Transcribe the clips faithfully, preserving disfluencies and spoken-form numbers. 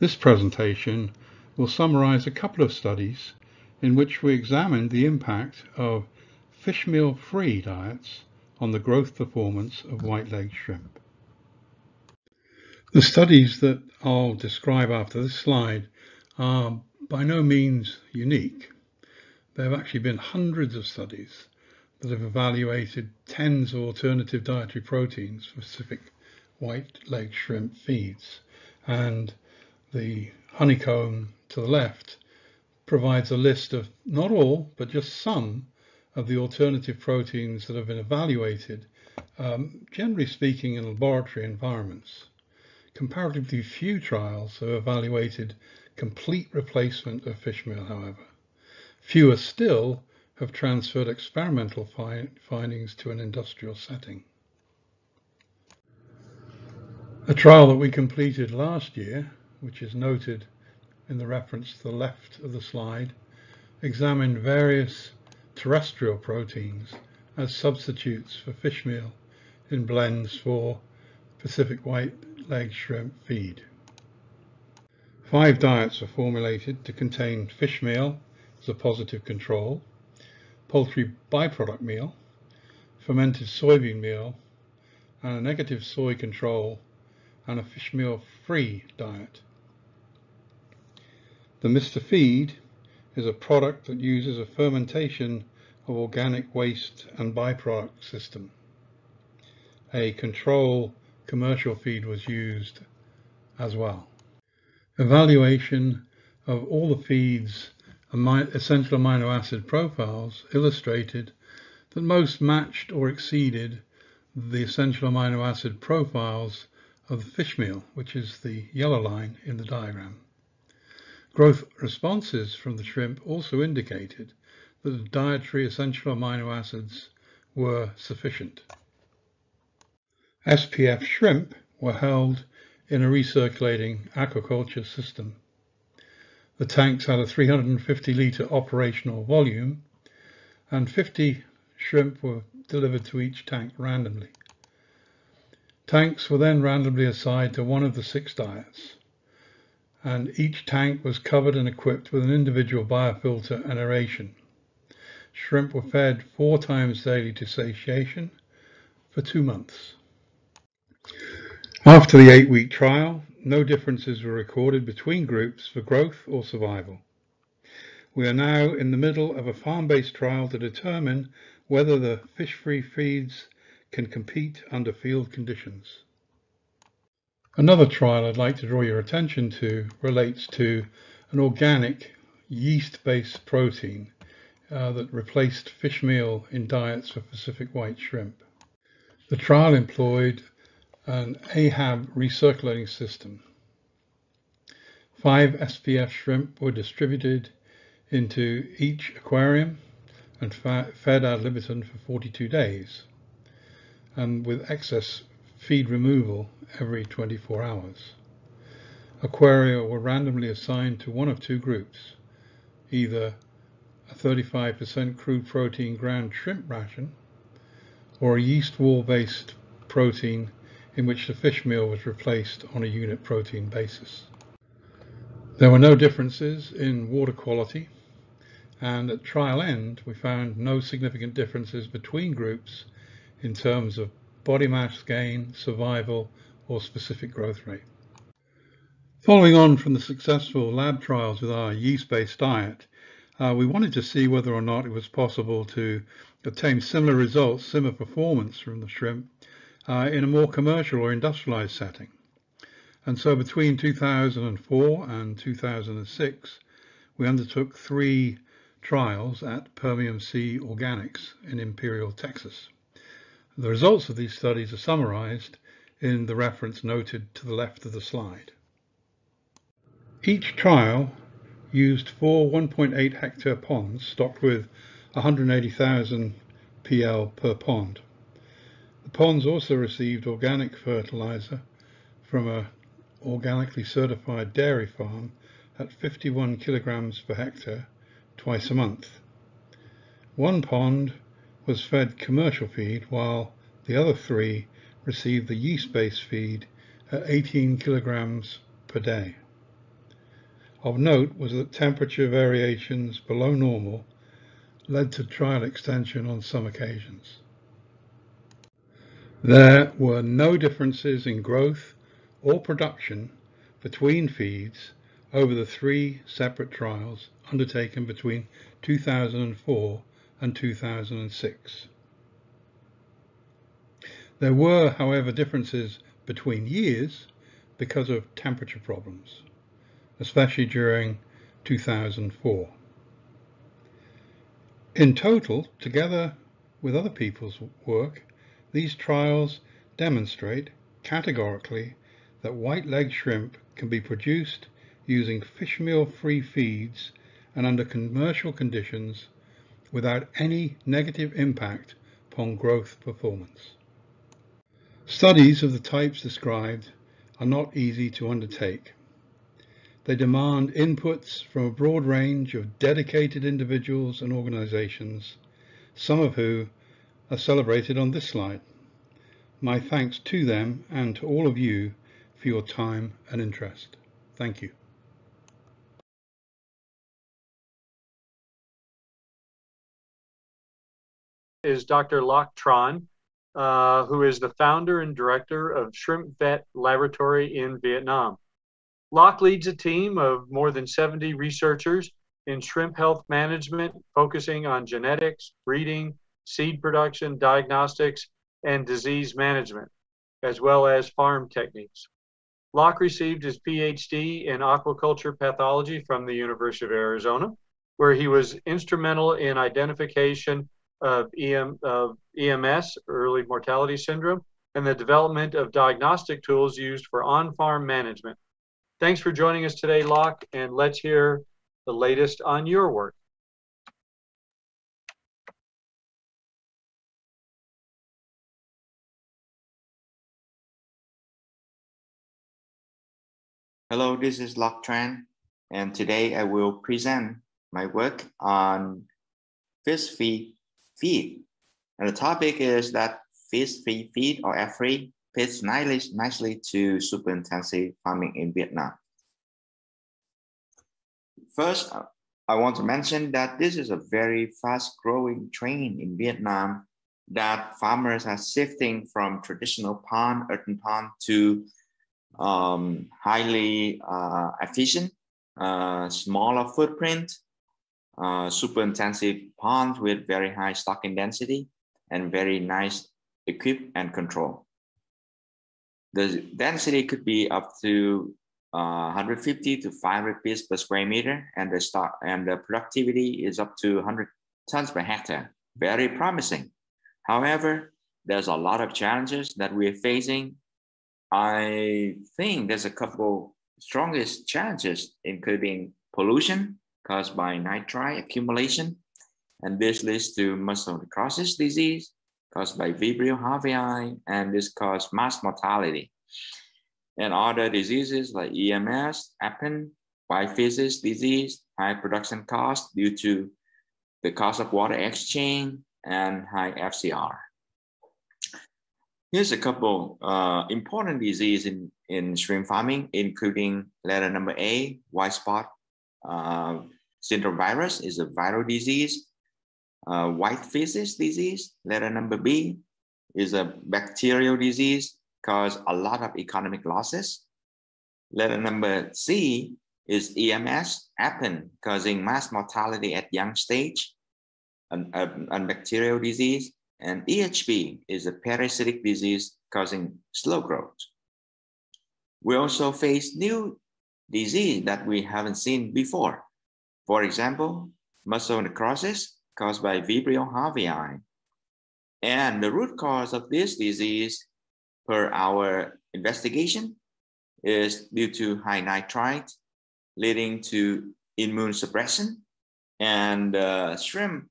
This presentation will summarize a couple of studies in which we examined the impact of fish meal-free diets on the growth performance of white-leg shrimp. The studies that I'll describe after this slide are by no means unique. There have actually been hundreds of studies that have evaluated tens of alternative dietary proteins for specific white-leg shrimp feeds, and the honeycomb to the left provides a list of not all but just some of the alternative proteins that have been evaluated, um, generally speaking, in laboratory environments. Comparatively few trials have evaluated complete replacement of fish meal, however. Fewer still have transferred experimental fi findings to an industrial setting. A trial that we completed last year, which is noted in the reference to the left of the slide, examined various terrestrial proteins as substitutes for fish meal in blends for Pacific white-leg shrimp feed. Five diets were formulated to contain fish meal as a positive control, poultry byproduct meal, fermented soybean meal, and a negative soy control, and a fish meal-free diet. The Mister Feed is a product that uses a fermentation of organic waste and byproduct system. A control commercial feed was used as well. Evaluation of all the feeds' essential amino acid profiles illustrated that most matched or exceeded the essential amino acid profiles of the fish meal, which is the yellow line in the diagram. Growth responses from the shrimp also indicated that the dietary essential amino acids were sufficient. S P F shrimp were held in a recirculating aquaculture system. The tanks had a three hundred fifty litre operational volume, and fifty shrimp were delivered to each tank randomly. Tanks were then randomly assigned to one of the six diets, and each tank was covered and equipped with an individual biofilter and aeration. Shrimp were fed four times daily to satiation for two months. After the eight-week trial, no differences were recorded between groups for growth or survival. We are now in the middle of a farm-based trial to determine whether the fish-free feeds can compete under field conditions. Another trial I'd like to draw your attention to relates to an organic yeast-based protein uh, that replaced fish meal in diets for Pacific white shrimp. The trial employed an A H A B recirculating system. Five S P F shrimp were distributed into each aquarium and fed ad libitum for forty-two days, and with excess feed removal every twenty-four hours. Aquaria were randomly assigned to one of two groups, either a thirty-five percent crude protein ground shrimp ration or a yeast wall-based protein in which the fish meal was replaced on a unit protein basis. There were no differences in water quality, and at trial end we found no significant differences between groups in terms of body mass gain, survival or specific growth rate. Following on from the successful lab trials with our yeast-based diet, uh, we wanted to see whether or not it was possible to obtain similar results, similar performance from the shrimp Uh, in a more commercial or industrialized setting. And so between two thousand four and two thousand six, we undertook three trials at Permian Sea Organics in Imperial, Texas. The results of these studies are summarized in the reference noted to the left of the slide. Each trial used four one point eight hectare ponds stocked with one hundred eighty thousand P L per pond. The ponds also received organic fertilizer from an organically certified dairy farm at fifty-one kilograms per hectare twice a month. One pond was fed commercial feed, while the other three received the yeast-based feed at eighteen kilograms per day. Of note was that temperature variations below normal led to trial extension on some occasions. There were no differences in growth or production between feeds over the three separate trials undertaken between two thousand four and two thousand six. There were, however, differences between years because of temperature problems, especially during two thousand four. In total, together with other people's work, these trials demonstrate categorically that white-leg shrimp can be produced using fish meal-free feeds and under commercial conditions without any negative impact upon growth performance. Studies of the types described are not easy to undertake. They demand inputs from a broad range of dedicated individuals and organizations, some of who are celebrated on this slide. My thanks to them and to all of you for your time and interest. Thank you. Is Doctor Loc Tran, uh, who is the founder and director of ShrimpVet Laboratory in Vietnam. Loc leads a team of more than seventy researchers in shrimp health management, focusing on genetics, breeding, seed production, diagnostics, and disease management, as well as farm techniques. Loc received his PhD in aquaculture pathology from the University of Arizona, where he was instrumental in identification of E M, of E M S, early mortality syndrome, and the development of diagnostic tools used for on-farm management. Thanks for joining us today, Loc, and let's hear the latest on your work. Hello, this is Loc Tran, and today I will present my work on fish feed feed. And the topic is that fish feed feed, or F three, fits nicely, nicely to super intensive farming in Vietnam. First, I want to mention that this is a very fast growing trend in Vietnam, that farmers are shifting from traditional pond, earthen pond, to um, highly uh, efficient, uh, smaller footprint, uh, super intensive ponds with very high stocking density and very nice equip and control. The density could be up to uh, one hundred fifty to five hundred pieces per square meter, and the stock and the productivity is up to one hundred tons per hectare. Very promising. However, there's a lot of challenges that we're facing. I think there's a couple strongest challenges, including pollution caused by nitrite accumulation, and this leads to muscle necrosis disease caused by Vibrio harveyi, and this caused mass mortality. And other diseases like E M S, A H P N D, biphysis disease, high production cost due to the cost of water exchange, and high F C R. Here's a couple uh, important diseases in, in shrimp farming, including letter number A, white spot uh, syndrome virus is a viral disease. Uh, white physis disease, letter number B, is a bacterial disease, cause a lot of economic losses. Letter number C is E M S, A H P N D, causing mass mortality at young stage, an, a, a bacterial disease. And E H P is a parasitic disease causing slow growth. We also face new disease that we haven't seen before. For example, muscle necrosis, caused by Vibrio harveyi. And the root cause of this disease, per our investigation, is due to high nitrite, leading to immune suppression and uh, shrimp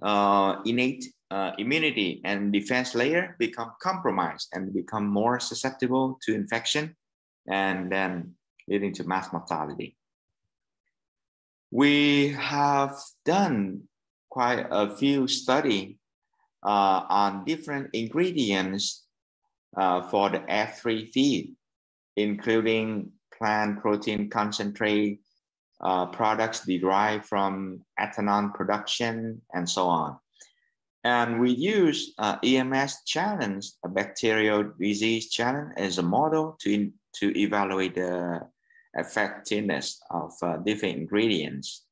uh, innate uh, immunity and defense layer become compromised and become more susceptible to infection, and then leading to mass mortality. We have done quite a few studies uh, on different ingredients uh, for the F three feed, including plant protein concentrate, uh, products derived from ethanol production, and so on. And we use uh, E M S challenge, a bacterial disease challenge, as a model to, in, to evaluate the effectiveness of uh, different ingredients.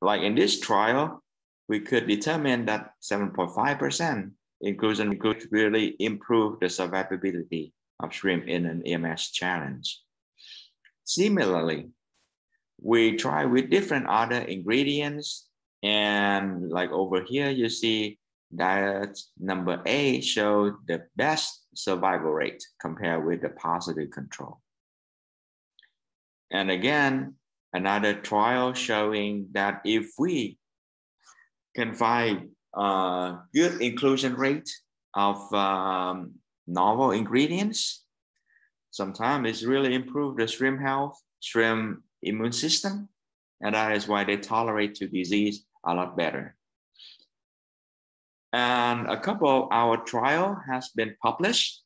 Like in this trial, we could determine that seven point five percent inclusion could really improve the survivability of shrimp in an E M S challenge. Similarly, we try with different other ingredients, and like over here, you see diet number A showed the best survival rate compared with the positive control. And again, another trial showing that if we can find a good inclusion rate of um, novel ingredients, sometimes it's really improved the shrimp health, shrimp immune system, and that is why they tolerate to disease a lot better. And a couple of our trial has been published,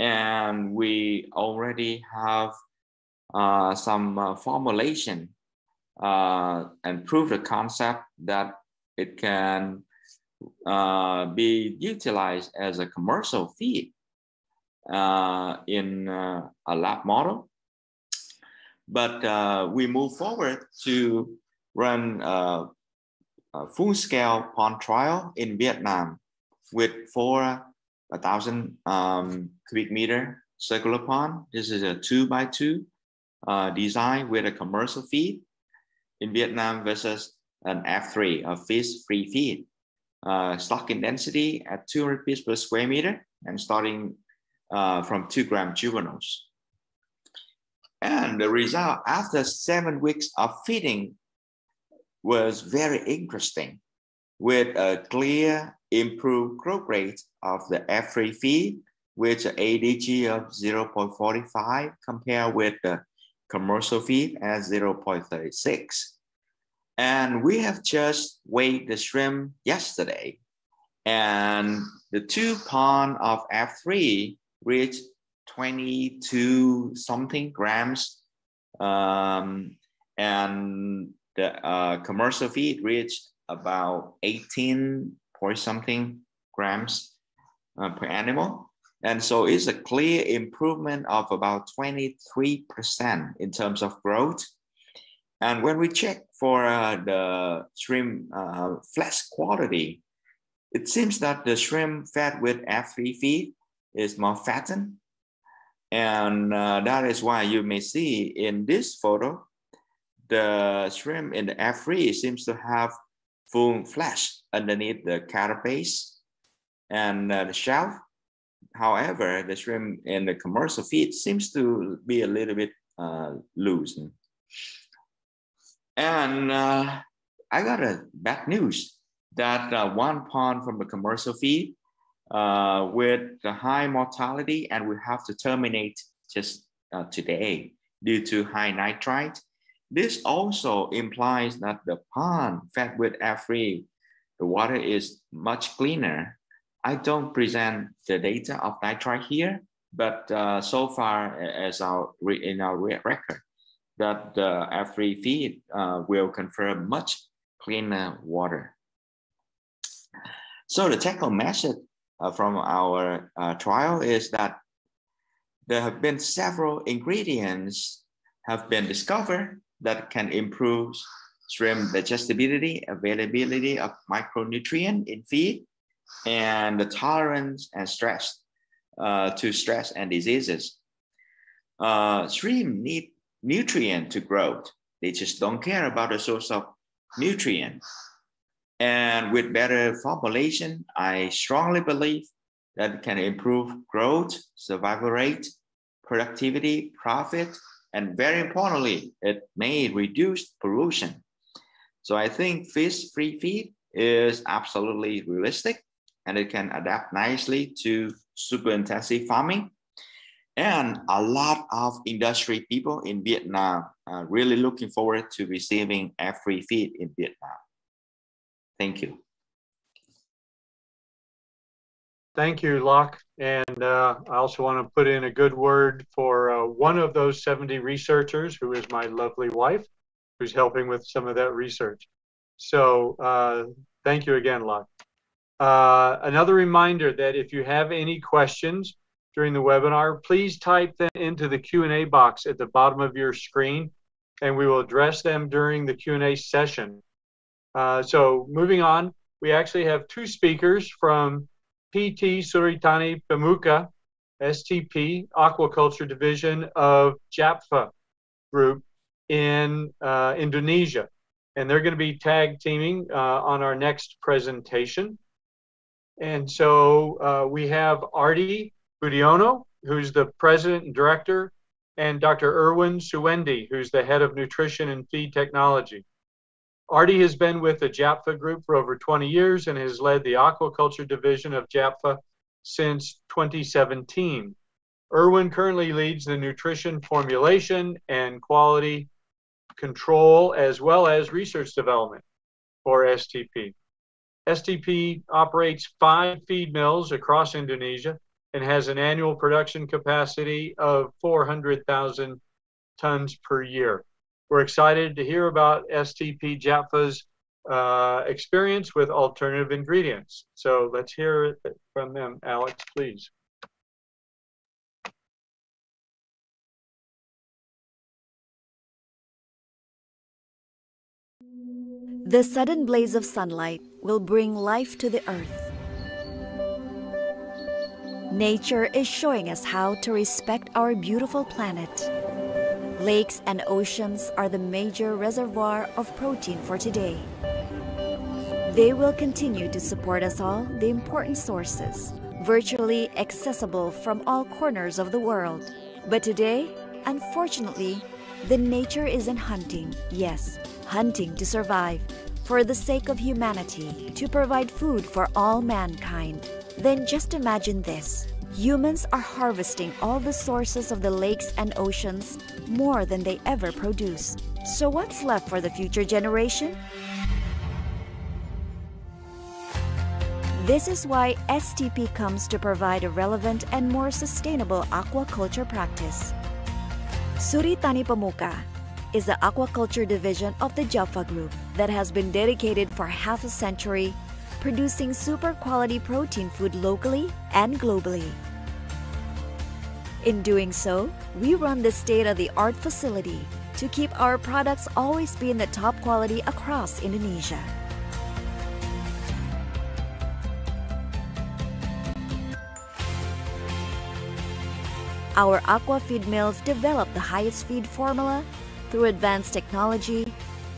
and we already have uh, some uh, formulation uh, and prove the concept that it can uh, be utilized as a commercial feed uh, in uh, a lab model. But uh, we move forward to run a, a full-scale pond trial in Vietnam with four thousand um, cubic meter circular pond. This is a two by two uh, design with a commercial feed in Vietnam versus an F three, a fish-free feed. Uh, stocking density at two hundred pieces per square meter and starting uh, from two gram juveniles. And the result after seven weeks of feeding was very interesting, with a clear improved growth rate of the F three feed, with an A D G of zero point four five compared with the commercial feed at zero point three six. And we have just weighed the shrimp yesterday, and the two pond of F three reached twenty-two something grams, um, and the uh, commercial feed reached about eighteen point something grams uh, per animal. And so it's a clear improvement of about twenty-three percent in terms of growth. And when we check for uh, the shrimp uh, flesh quality, it seems that the shrimp fed with F three feed is more fattened. And uh, that is why you may see in this photo, the shrimp in the F three seems to have full flesh underneath the carapace and uh, the shell. However, the shrimp in the commercial feed seems to be a little bit uh, loose. And uh, I got a bad news that uh, one pond from the commercial feed Uh, with the high mortality, and we have to terminate just uh, today due to high nitrite. This also implies that the pond fed with F three, the water is much cleaner. I don't present the data of nitrite here, but uh, so far as our re in our record, that the uh, F three feed uh, will confer much cleaner water. So the technical method Uh, from our uh, trial is that there have been several ingredients have been discovered that can improve shrimp digestibility, availability of micronutrient in feed, and the tolerance and stress uh, to stress and diseases. Uh, shrimp need nutrient to grow. They just don't care about the source of nutrient. And with better formulation, I strongly believe that it can improve growth, survival rate, productivity, profit, and very importantly, it may reduce pollution. So I think fish-free feed is absolutely realistic, and it can adapt nicely to super-intensive farming. And a lot of industry people in Vietnam are really looking forward to receiving F three feed in Vietnam. Thank you. Thank you, Loc. And uh, I also want to put in a good word for uh, one of those seventy researchers, who is my lovely wife, who's helping with some of that research. So uh, thank you again, Loc. Uh, another reminder that if you have any questions during the webinar, please type them into the Q and A box at the bottom of your screen, and we will address them during the Q and A session. Uh, so moving on, we actually have two speakers from P T Suri Tani Pemuka, S T P, Aquaculture Division of JAPFA Group in uh, Indonesia. And they're going to be tag teaming uh, on our next presentation. And so uh, we have Ardi Budiono, who's the president and director, and Doctor Erwin Suwendi, who's the head of nutrition and feed technology. Ardi has been with the JAPFA group for over twenty years and has led the aquaculture division of JAPFA since twenty seventeen. Erwin currently leads the nutrition formulation and quality control as well as research development for S T P. S T P operates five feed mills across Indonesia and has an annual production capacity of four hundred thousand tons per year. We're excited to hear about S T P JAPFA's uh, experience with alternative ingredients. So let's hear it from them. Alex, please. The sudden blaze of sunlight will bring life to the earth. Nature is showing us how to respect our beautiful planet. Lakes and oceans are the major reservoir of protein for today. They will continue to support us all, the important sources, virtually accessible from all corners of the world. But today, unfortunately, the nature isn't hunting, yes, hunting to survive, for the sake of humanity, to provide food for all mankind. Then just imagine this. Humans are harvesting all the sources of the lakes and oceans more than they ever produce. So what's left for the future generation? This is why S T P comes to provide a relevant and more sustainable aquaculture practice. Suri Tani Pemuka is the aquaculture division of the JAPFA Group that has been dedicated for half a century, producing super quality protein food locally and globally. In doing so, we run this state-of-the-art facility to keep our products always being the top quality across Indonesia. Our aqua feed mills develop the highest feed formula through advanced technology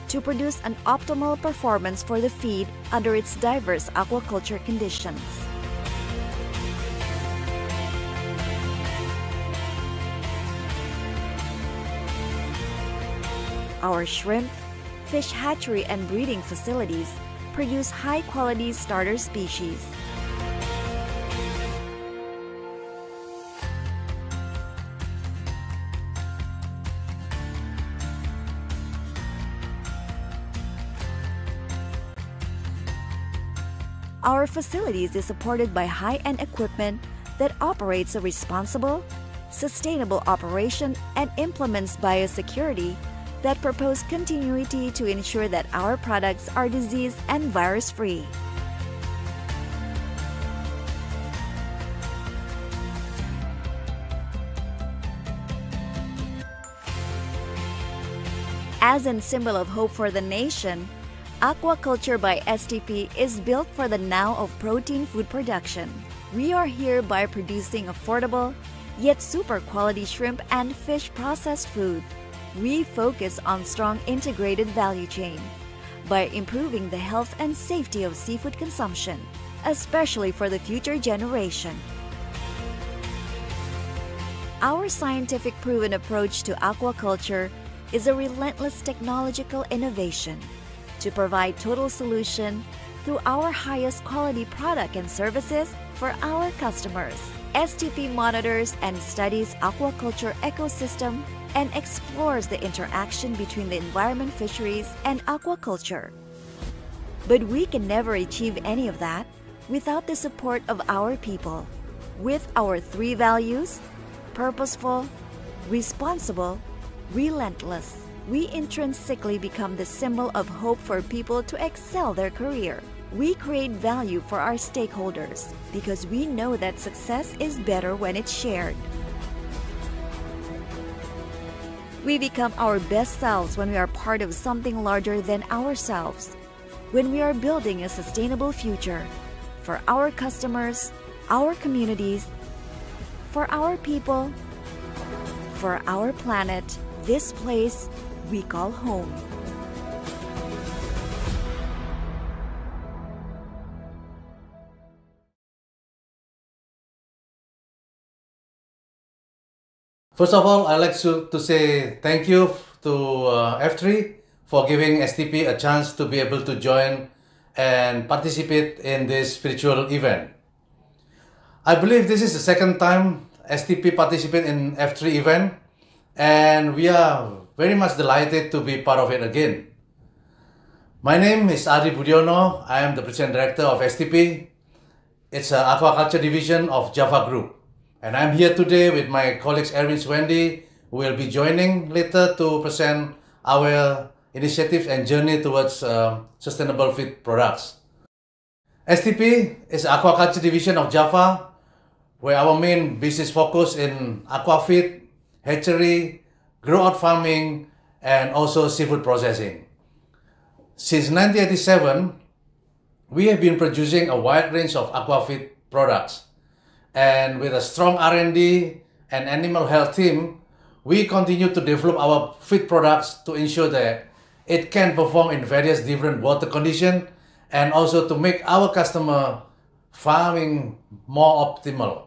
to produce an optimal performance for the feed under its diverse aquaculture conditions. Our shrimp, fish hatchery and breeding facilities produce high-quality starter species. Our facilities is supported by high-end equipment that operates a responsible, sustainable operation and implements biosecurity that propose continuity to ensure that our products are disease and virus-free. As a symbol of hope for the nation, Aquaculture by S T P is built for the now of protein food production. We are here by producing affordable, yet super quality shrimp and fish processed food. We focus on strong integrated value chain by improving the health and safety of seafood consumption, especially for the future generation. Our scientific proven approach to aquaculture is a relentless technological innovation to provide total solution through our highest quality product and services for our customers. S T P monitors and studies aquaculture ecosystem and explores the interaction between the environment, fisheries, and aquaculture. But we can never achieve any of that without the support of our people, with our three values: purposeful, responsible, relentless. we intrinsically become the symbol of hope for people to excel their career. We create value for our stakeholders because we know that success is better when it's shared. We become our best selves when we are part of something larger than ourselves, when we are building a sustainable future for our customers, our communities, for our people, for our planet, this place we call home. First of all, I'd like to, to say thank you to uh, F three for giving S T P a chance to be able to join and participate in this spiritual event. I believe this is the second time S T P participates in F three event, and we are very much delighted to be part of it again. My name is Ardi Budiono. I am the President Director of S T P. It's an aquaculture division of JAPFA Group. And I'm here today with my colleagues Erwin Suwendi, who will be joining later to present our initiative and journey towards uh, sustainable feed products. S T P is aquaculture division of JAPFA, where our main business focus in aquafeed, hatchery, grow-out farming, and also seafood processing. Since nineteen eighty-seven, we have been producing a wide range of aquafeed products. And with a strong R and D and animal health team, we continue to develop our feed products to ensure that it can perform in various different water conditions and also to make our customer farming more optimal.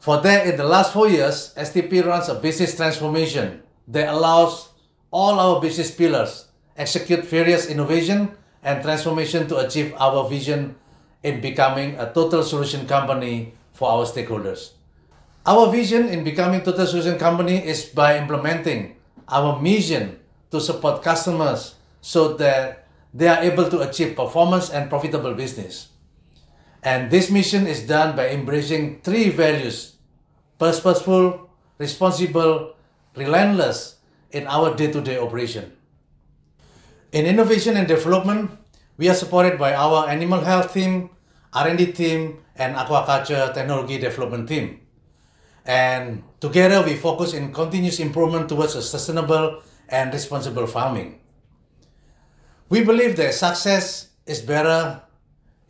For that, in the last four years, S T P runs a business transformation that allows all our business pillars execute various innovation and transformation to achieve our vision in becoming a total solution company for our stakeholders. Our vision in becoming Total Solution Company is by implementing our mission to support customers so that they are able to achieve performance and profitable business. And this mission is done by embracing three values: purposeful, responsible, relentless in our day-to-day operation. In innovation and development, we are supported by our animal health team, R and D team, and aquaculture technology development team. And together we focus in continuous improvement towards a sustainable and responsible farming. We believe that success is better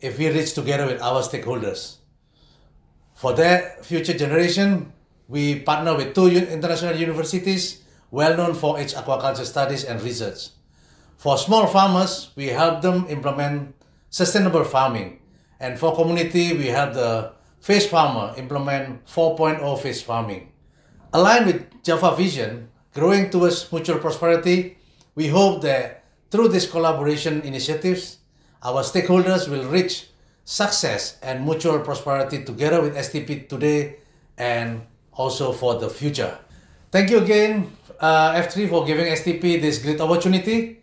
if we reach together with our stakeholders. For that future generation, we partner with two international universities well known for its aquaculture studies and research. For small farmers, we help them implement sustainable farming. And for community, we help the fish farmer implement four point oh fish farming. Aligned with JAPFA vision, growing towards mutual prosperity, we hope that through these collaboration initiatives, our stakeholders will reach success and mutual prosperity together with S T P today and also for the future. Thank you again, uh, F three, for giving S T P this great opportunity.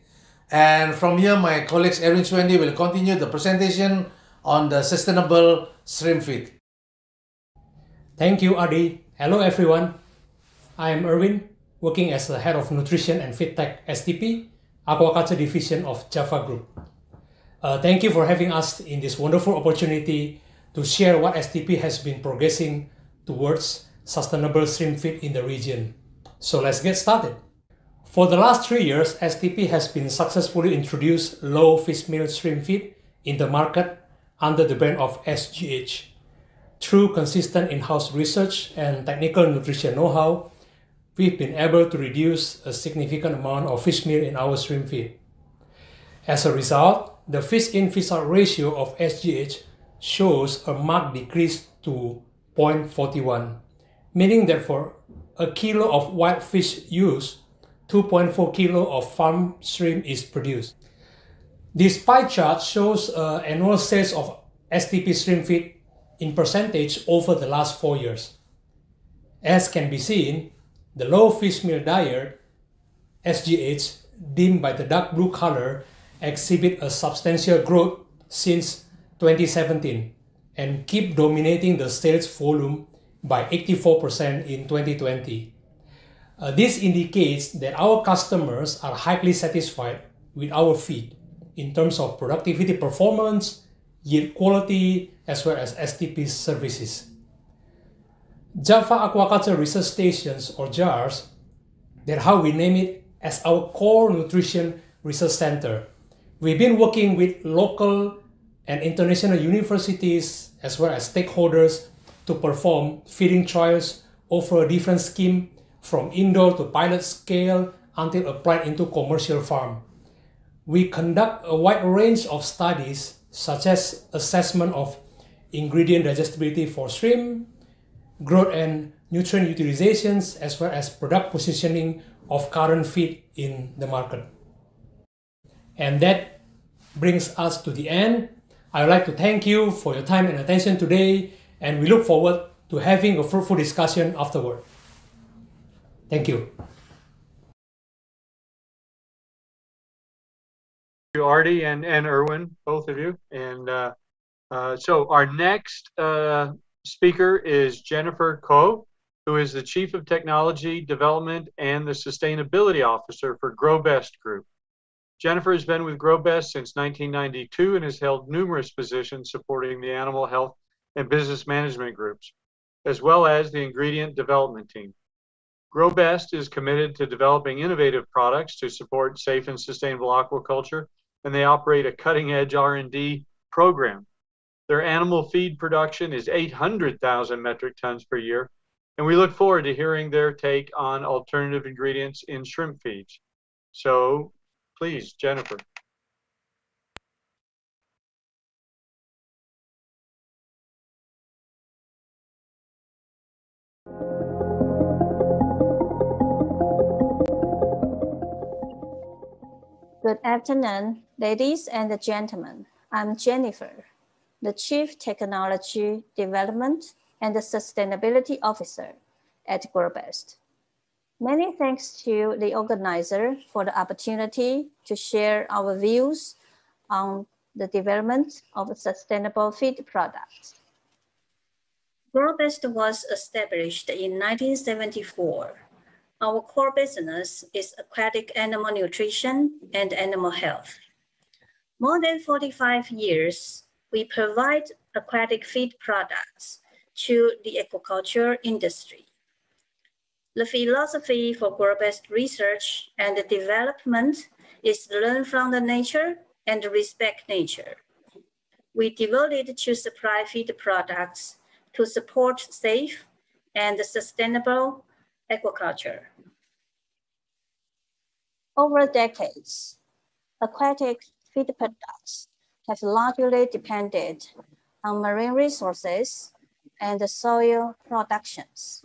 And from here, my colleagues Erwin Suwendi will continue the presentation on the sustainable shrimp feed. Thank you, Ardi. Hello, everyone. I am Erwin, working as the Head of Nutrition and Feed Tech S T P, Aquaculture Division of JAPFA Group. Uh, thank you for having us in this wonderful opportunity to share what S T P has been progressing towards sustainable shrimp feed in the region. So let's get started. For the last three years, S T P has been successfully introduced low fish meal shrimp feed in the market under the brand of S G H. Through consistent in-house research and technical nutrition know-how, we've been able to reduce a significant amount of fish meal in our shrimp feed. As a result, the fish-in-fish-out ratio of S G H shows a marked decrease to zero point four one, meaning that for a kilo of wild fish used, two point four kilo of farm shrimp is produced. This pie chart shows uh, annual sales of S T P shrimp feed in percentage over the last four years. As can be seen, the low fish meal diet, S G H, dimmed by the dark blue color, exhibit a substantial growth since twenty seventeen and keep dominating the sales volume by eighty-four percent in twenty twenty. Uh, this indicates that our customers are highly satisfied with our feed in terms of productivity performance, yield quality, as well as S T P services. Java Aquaculture Research Stations, or JARS, that's how we name it, as our core nutrition research center. We've been working with local and international universities as well as stakeholders to perform feeding trials over a different scheme from indoor to pilot scale until applied into commercial farm. We conduct a wide range of studies such as assessment of ingredient digestibility for shrimp, growth and nutrient utilizations, as well as product positioning of current feed in the market. And that brings us to the end. I would like to thank you for your time and attention today, and we look forward to having a fruitful discussion afterward. Thank you. Thank you, Ardi and, and Erwin, both of you. And uh, uh, so our next uh, speaker is Jennifer Kuo, who is the Chief of Technology Development and the Sustainability Officer for Grobest Group. Jennifer has been with Grobest since nineteen ninety-two and has held numerous positions supporting the Animal Health and Business Management Groups, as well as the Ingredient Development Team. Grobest is committed to developing innovative products to support safe and sustainable aquaculture, and they operate a cutting-edge R and D program. Their animal feed production is eight hundred thousand metric tons per year, and we look forward to hearing their take on alternative ingredients in shrimp feeds. So please, Jennifer. Good afternoon, ladies and gentlemen. I'm Jennifer, the Chief Technology Development and the Sustainability Officer at Grobest. Many thanks to the organizer for the opportunity to share our views on the development of sustainable feed products. Grobest was established in nineteen seventy-four. Our core business is aquatic animal nutrition and animal health. More than forty-five years, we provide aquatic feed products to the aquaculture industry. The philosophy for Grobest research and development is learn from the nature and respect nature. We devoted to supply feed products to support safe and sustainable aquaculture. Over decades, aquatic feed products have largely depended on marine resources and soil productions.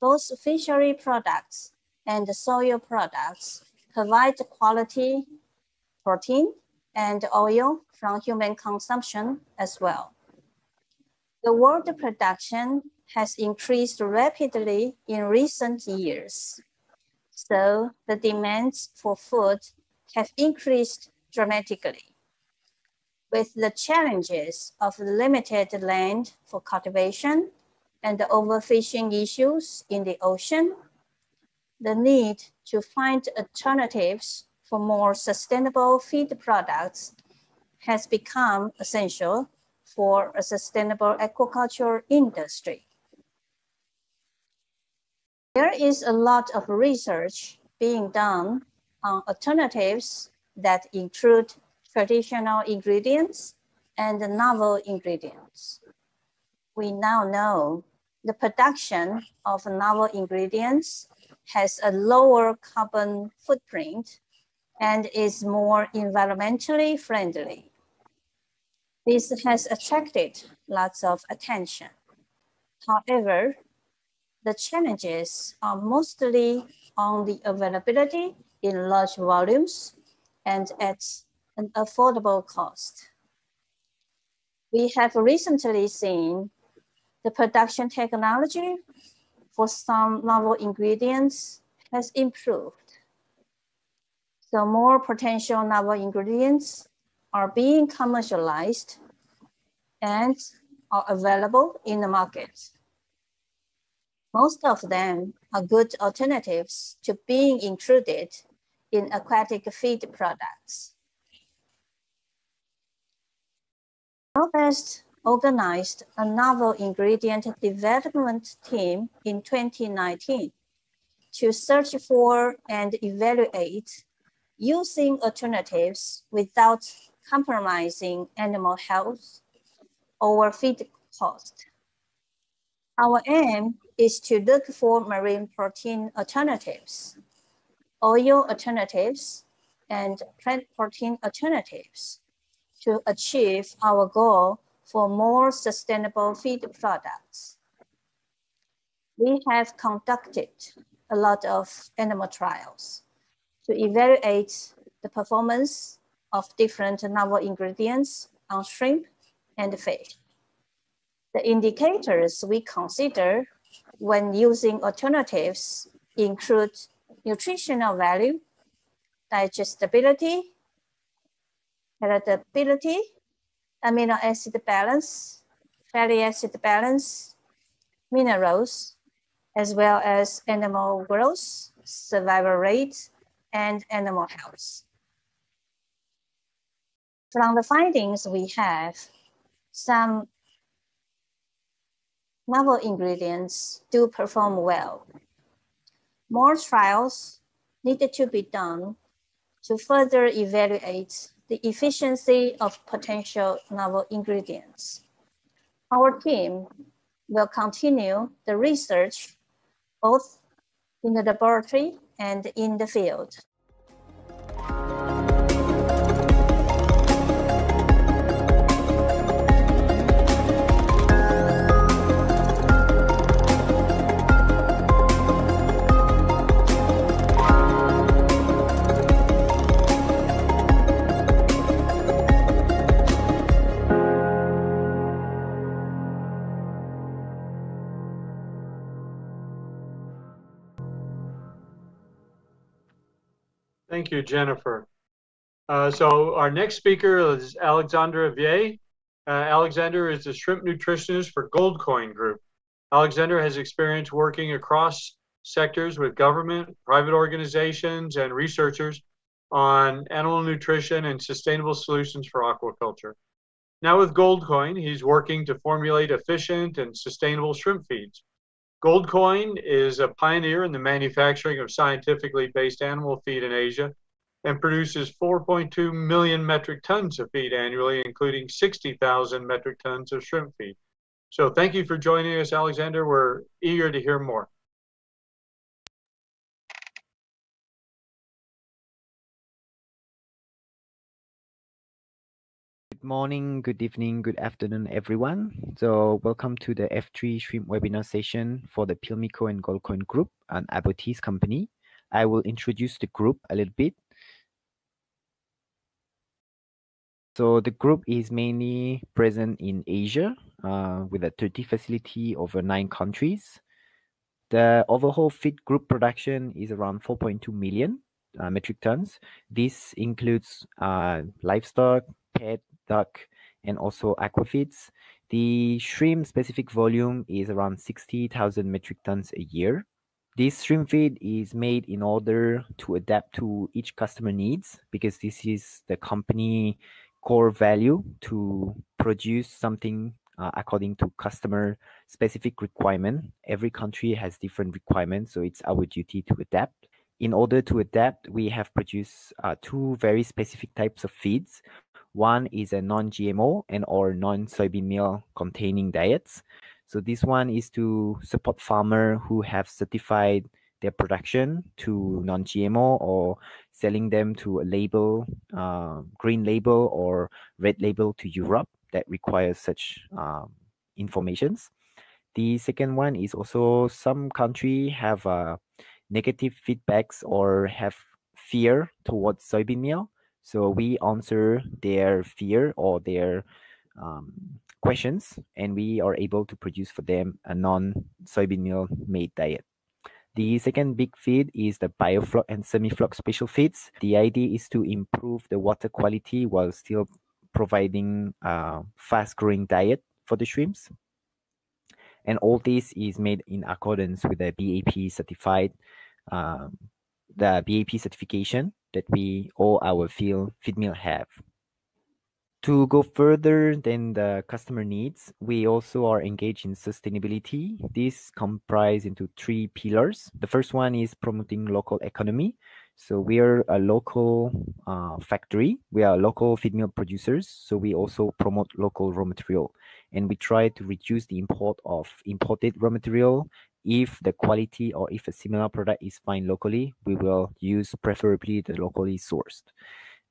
Both fishery products and soil products provide quality protein and oil from human consumption as well. The world production has increased rapidly in recent years, so the demands for food have increased dramatically. With the challenges of limited land for cultivation and the overfishing issues in the ocean, the need to find alternatives for more sustainable feed products has become essential for a sustainable aquaculture industry. There is a lot of research being done on alternatives that include traditional ingredients and novel ingredients. We now know the production of novel ingredients has a lower carbon footprint and is more environmentally friendly. This has attracted lots of attention. However, the challenges are mostly on the availability in large volumes and at an affordable cost. We have recently seen the production technology for some novel ingredients has improved. So more potential novel ingredients are being commercialized and are available in the market. Most of them are good alternatives to being included in aquatic feed products. Grobest organized a novel ingredient development team in twenty nineteen to search for and evaluate using alternatives without compromising animal health or feed cost. Our aim is to look for marine protein alternatives, oil alternatives, and plant protein alternatives to achieve our goal for more sustainable feed products. We have conducted a lot of animal trials to evaluate the performance of different novel ingredients on shrimp and fish. The indicators we consider when using alternatives include nutritional value, digestibility, palatability, amino acid balance, fatty acid balance, minerals, as well as animal growth, survival rate, and animal health. From the findings we have, some novel ingredients do perform well. More trials needed to be done to further evaluate the efficiency of potential novel ingredients. Our team will continue the research both in the laboratory and in the field. Thank you, Jennifer. Uh, so our next speaker is Alexandre Veille. Uh, Alexandre is the shrimp nutritionist for Gold Coin Group. Alexandre has experience working across sectors with government, private organizations, and researchers on animal nutrition and sustainable solutions for aquaculture. Now with Gold Coin, he's working to formulate efficient and sustainable shrimp feeds. Gold Coin is a pioneer in the manufacturing of scientifically based animal feed in Asia and produces four point two million metric tons of feed annually, including sixty thousand metric tons of shrimp feed. So thank you for joining us, Alexandre. We're eager to hear more. Good morning, good evening, good afternoon, everyone. So welcome to the F three shrimp webinar session for the Pilmico and Gold Coin Group, an Aboitiz company. I will introduce the group a little bit. So the group is mainly present in Asia uh, with a thirty facility over nine countries. The overall feed group production is around four point two million uh, metric tons. This includes uh, livestock, pet, duck, and also aquafeeds. The shrimp specific volume is around sixty thousand metric tons a year. This shrimp feed is made in order to adapt to each customer needs, because this is the company core value to produce something uh, according to customer specific requirement. Every country has different requirements, so it's our duty to adapt. In order to adapt, we have produced uh, two very specific types of feeds. One is a non G M O and or non-soybean meal containing diets. So this one is to support farmers who have certified their production to non G M O or selling them to a label, uh, green label or red label to Europe that requires such um, informations. The second one is also some countries have uh, negative feedbacks or have fear towards soybean meal. So we answer their fear or their um, questions, and we are able to produce for them a non-soybean meal made diet. The second big feed is the biofloc and semifloc special feeds. The idea is to improve the water quality while still providing a fast-growing diet for the shrimps. And all this is made in accordance with the B A P certified, um, the B A P certification that we all our field feed mill have. To go further than the customer needs, we also are engaged in sustainability. This comprises into three pillars. The first one is promoting local economy. So we are a local uh, factory. We are local feed mill producers. So we also promote local raw material, and we try to reduce the import of imported raw material. If the quality or if a similar product is found locally, we will use preferably the locally sourced.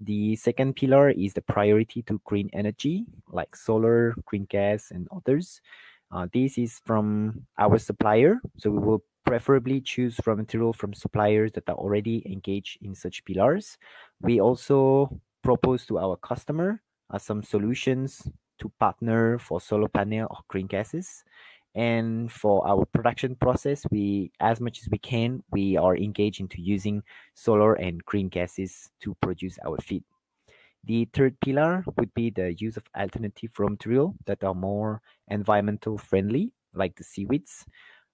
The second pillar is the priority to green energy, like solar, green gas, and others. Uh, this is from our supplier, so we will preferably choose raw material from suppliers that are already engaged in such pillars. We also propose to our customer uh, some solutions to partner for solar panel or green gases. And for our production process, we, as much as we can, we are engaged into using solar and green gases to produce our feed. The third pillar would be the use of alternative raw material that are more environmental friendly, like the seaweeds.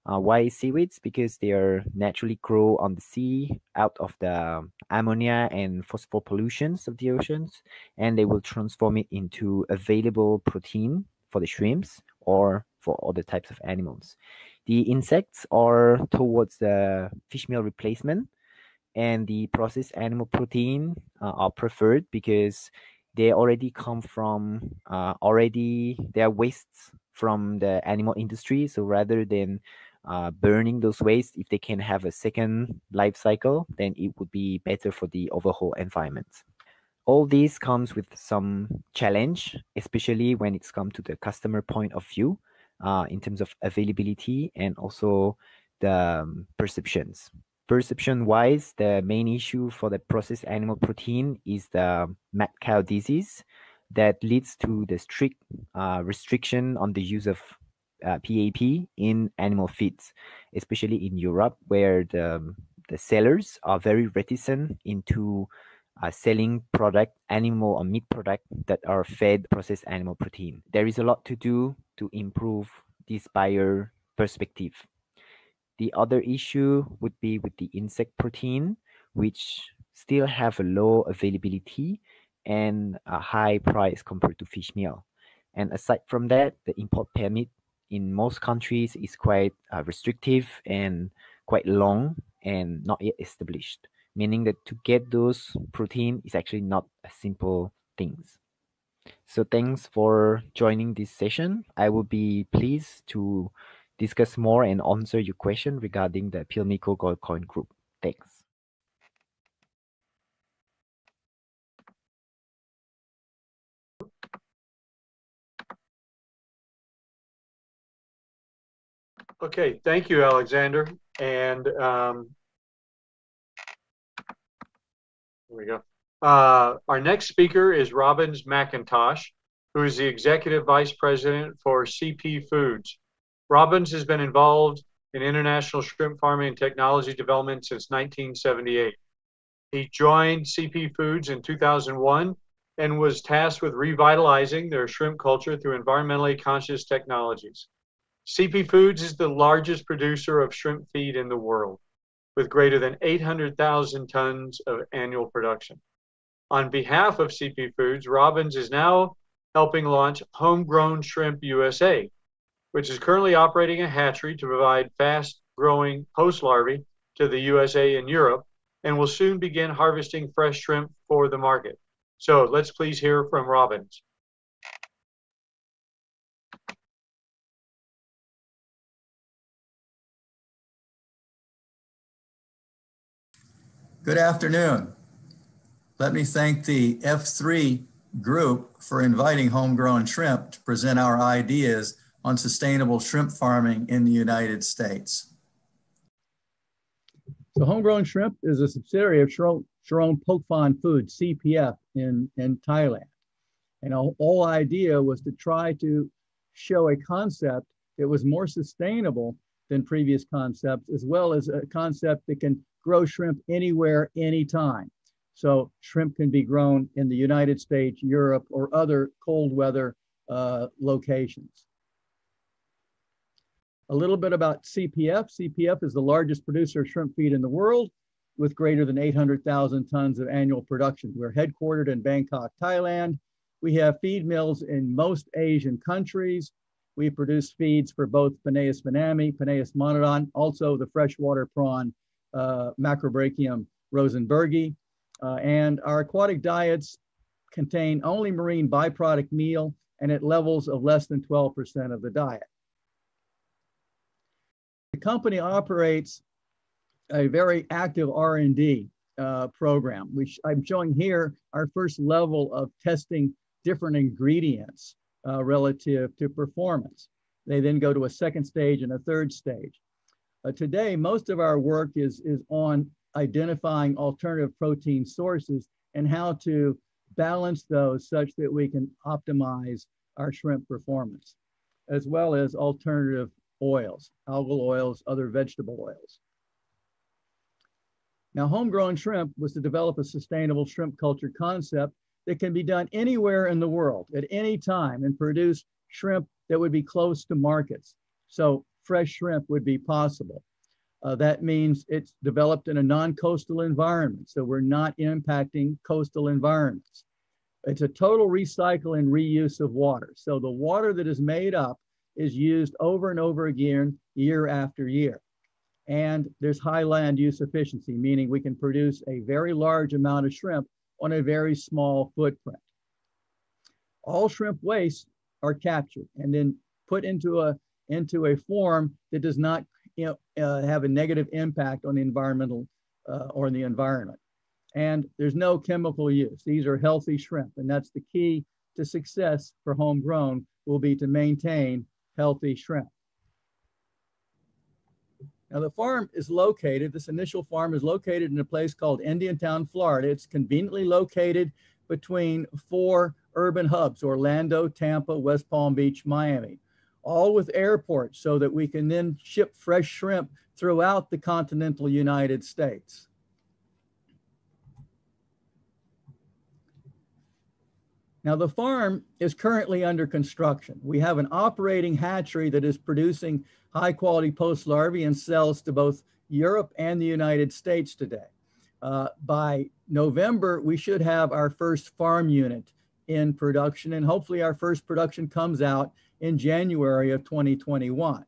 Uh, why seaweeds? Because they are naturally grow on the sea out of the ammonia and phosphor pollutions of the oceans, and they will transform it into available protein for the shrimps or for other types of animals. The insects are towards the fish meal replacement, and the processed animal protein uh, are preferred because they already come from uh, already their wastes from the animal industry. So rather than uh, burning those wastes, if they can have a second life cycle, then it would be better for the overall environment. All this comes with some challenge, especially when it's come to the customer point of view. Uh, in terms of availability and also the um, perceptions. Perception-wise, the main issue for the processed animal protein is the mad cow disease that leads to the strict uh, restriction on the use of uh, B A P in animal feeds, especially in Europe, where the, the sellers are very reticent into Uh, selling product, animal or meat product that are fed processed animal protein. There is a lot to do to improve this buyer perspective. The other issue would be with the insect protein, which still have a low availability and a high price compared to fish meal. And aside from that, the import permit in most countries is quite uh, restrictive and quite long and not yet established, meaning that to get those protein is actually not a simple thing. So thanks for joining this session. I will be pleased to discuss more and answer your question regarding the Pilmico Gold Coin Group. Thanks. Okay, thank you, Alexander. And um, There we go. Uh, our next speaker is Robins McIntosh, who is the Executive Vice President for C P Foods. Robins has been involved in international shrimp farming and technology development since nineteen seventy-eight. He joined C P Foods in two thousand one and was tasked with revitalizing their shrimp culture through environmentally conscious technologies. C P Foods is the largest producer of shrimp feed in the world, with greater than eight hundred thousand tons of annual production. On behalf of C P Foods, Robins is now helping launch Homegrown Shrimp U S A, which is currently operating a hatchery to provide fast-growing host larvae to the U S A and Europe, and will soon begin harvesting fresh shrimp for the market. So let's please hear from Robins. Good afternoon. Let me thank the F three group for inviting Homegrown Shrimp to present our ideas on sustainable shrimp farming in the United States. So Homegrown Shrimp is a subsidiary of Charoen Pokphand Foods, C P F, in, in Thailand. And our whole idea was to try to show a concept that was more sustainable than previous concepts, as well as a concept that can grow shrimp anywhere, anytime. So shrimp can be grown in the United States, Europe, or other cold weather uh, locations. A little bit about C P F. C P F is the largest producer of shrimp feed in the world, with greater than eight hundred thousand tons of annual production. We're headquartered in Bangkok, Thailand. We have feed mills in most Asian countries. We produce feeds for both Penaeus vannamei, Penaeus monodon, also the freshwater prawn, uh, Macrobrachium rosenbergii. Uh, and our aquatic diets contain only marine byproduct meal and at levels of less than twelve percent of the diet. The company operates a very active R and D uh, program, which I'm showing here our first level of testing different ingredients uh, relative to performance. They then go to a second stage and a third stage. Uh, today, most of our work is, is on identifying alternative protein sources and how to balance those such that we can optimize our shrimp performance, as well as alternative oils, algal oils, other vegetable oils. Now, Homegrown Shrimp was to develop a sustainable shrimp culture concept that can be done anywhere in the world at any time and produce shrimp that would be close to markets. So fresh shrimp would be possible. Uh, that means it's developed in a non-coastal environment. So we're not impacting coastal environments. It's a total recycle and reuse of water. So the water that is made up is used over and over again, year after year. And there's high land use efficiency, meaning we can produce a very large amount of shrimp on a very small footprint. All shrimp wastes are captured and then put into a, into a form that does not you know, uh, have a negative impact on the environmental uh, or the environment. And there's no chemical use. These are healthy shrimp, and that's the key to success for Homegrown, will be to maintain healthy shrimp. Now, the farm is located, this initial farm is located in a place called Indiantown, Florida. It's conveniently located between four urban hubs: Orlando, Tampa, West Palm Beach, Miami, all with airports so that we can then ship fresh shrimp throughout the continental United States. Now, the farm is currently under construction. We have an operating hatchery that is producing high quality post larvae and sells to both Europe and the United States today. Uh, by November, we should have our first farm unit in production, and hopefully our first production comes out in January of twenty twenty-one.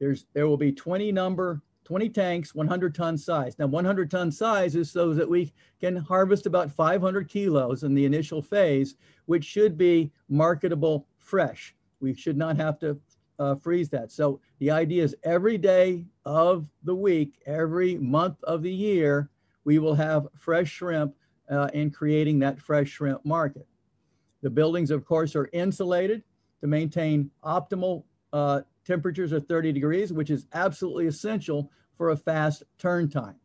There's, there will be twenty number, twenty tanks, one hundred ton size. Now, one hundred ton size is so that we can harvest about five hundred kilos in the initial phase, which should be marketable fresh. We should not have to uh, freeze that. So the idea is every day of the week, every month of the year, we will have fresh shrimp uh, in creating that fresh shrimp market. The buildings, of course, are insulated to maintain optimal uh, temperatures of thirty degrees, which is absolutely essential for a fast turn time.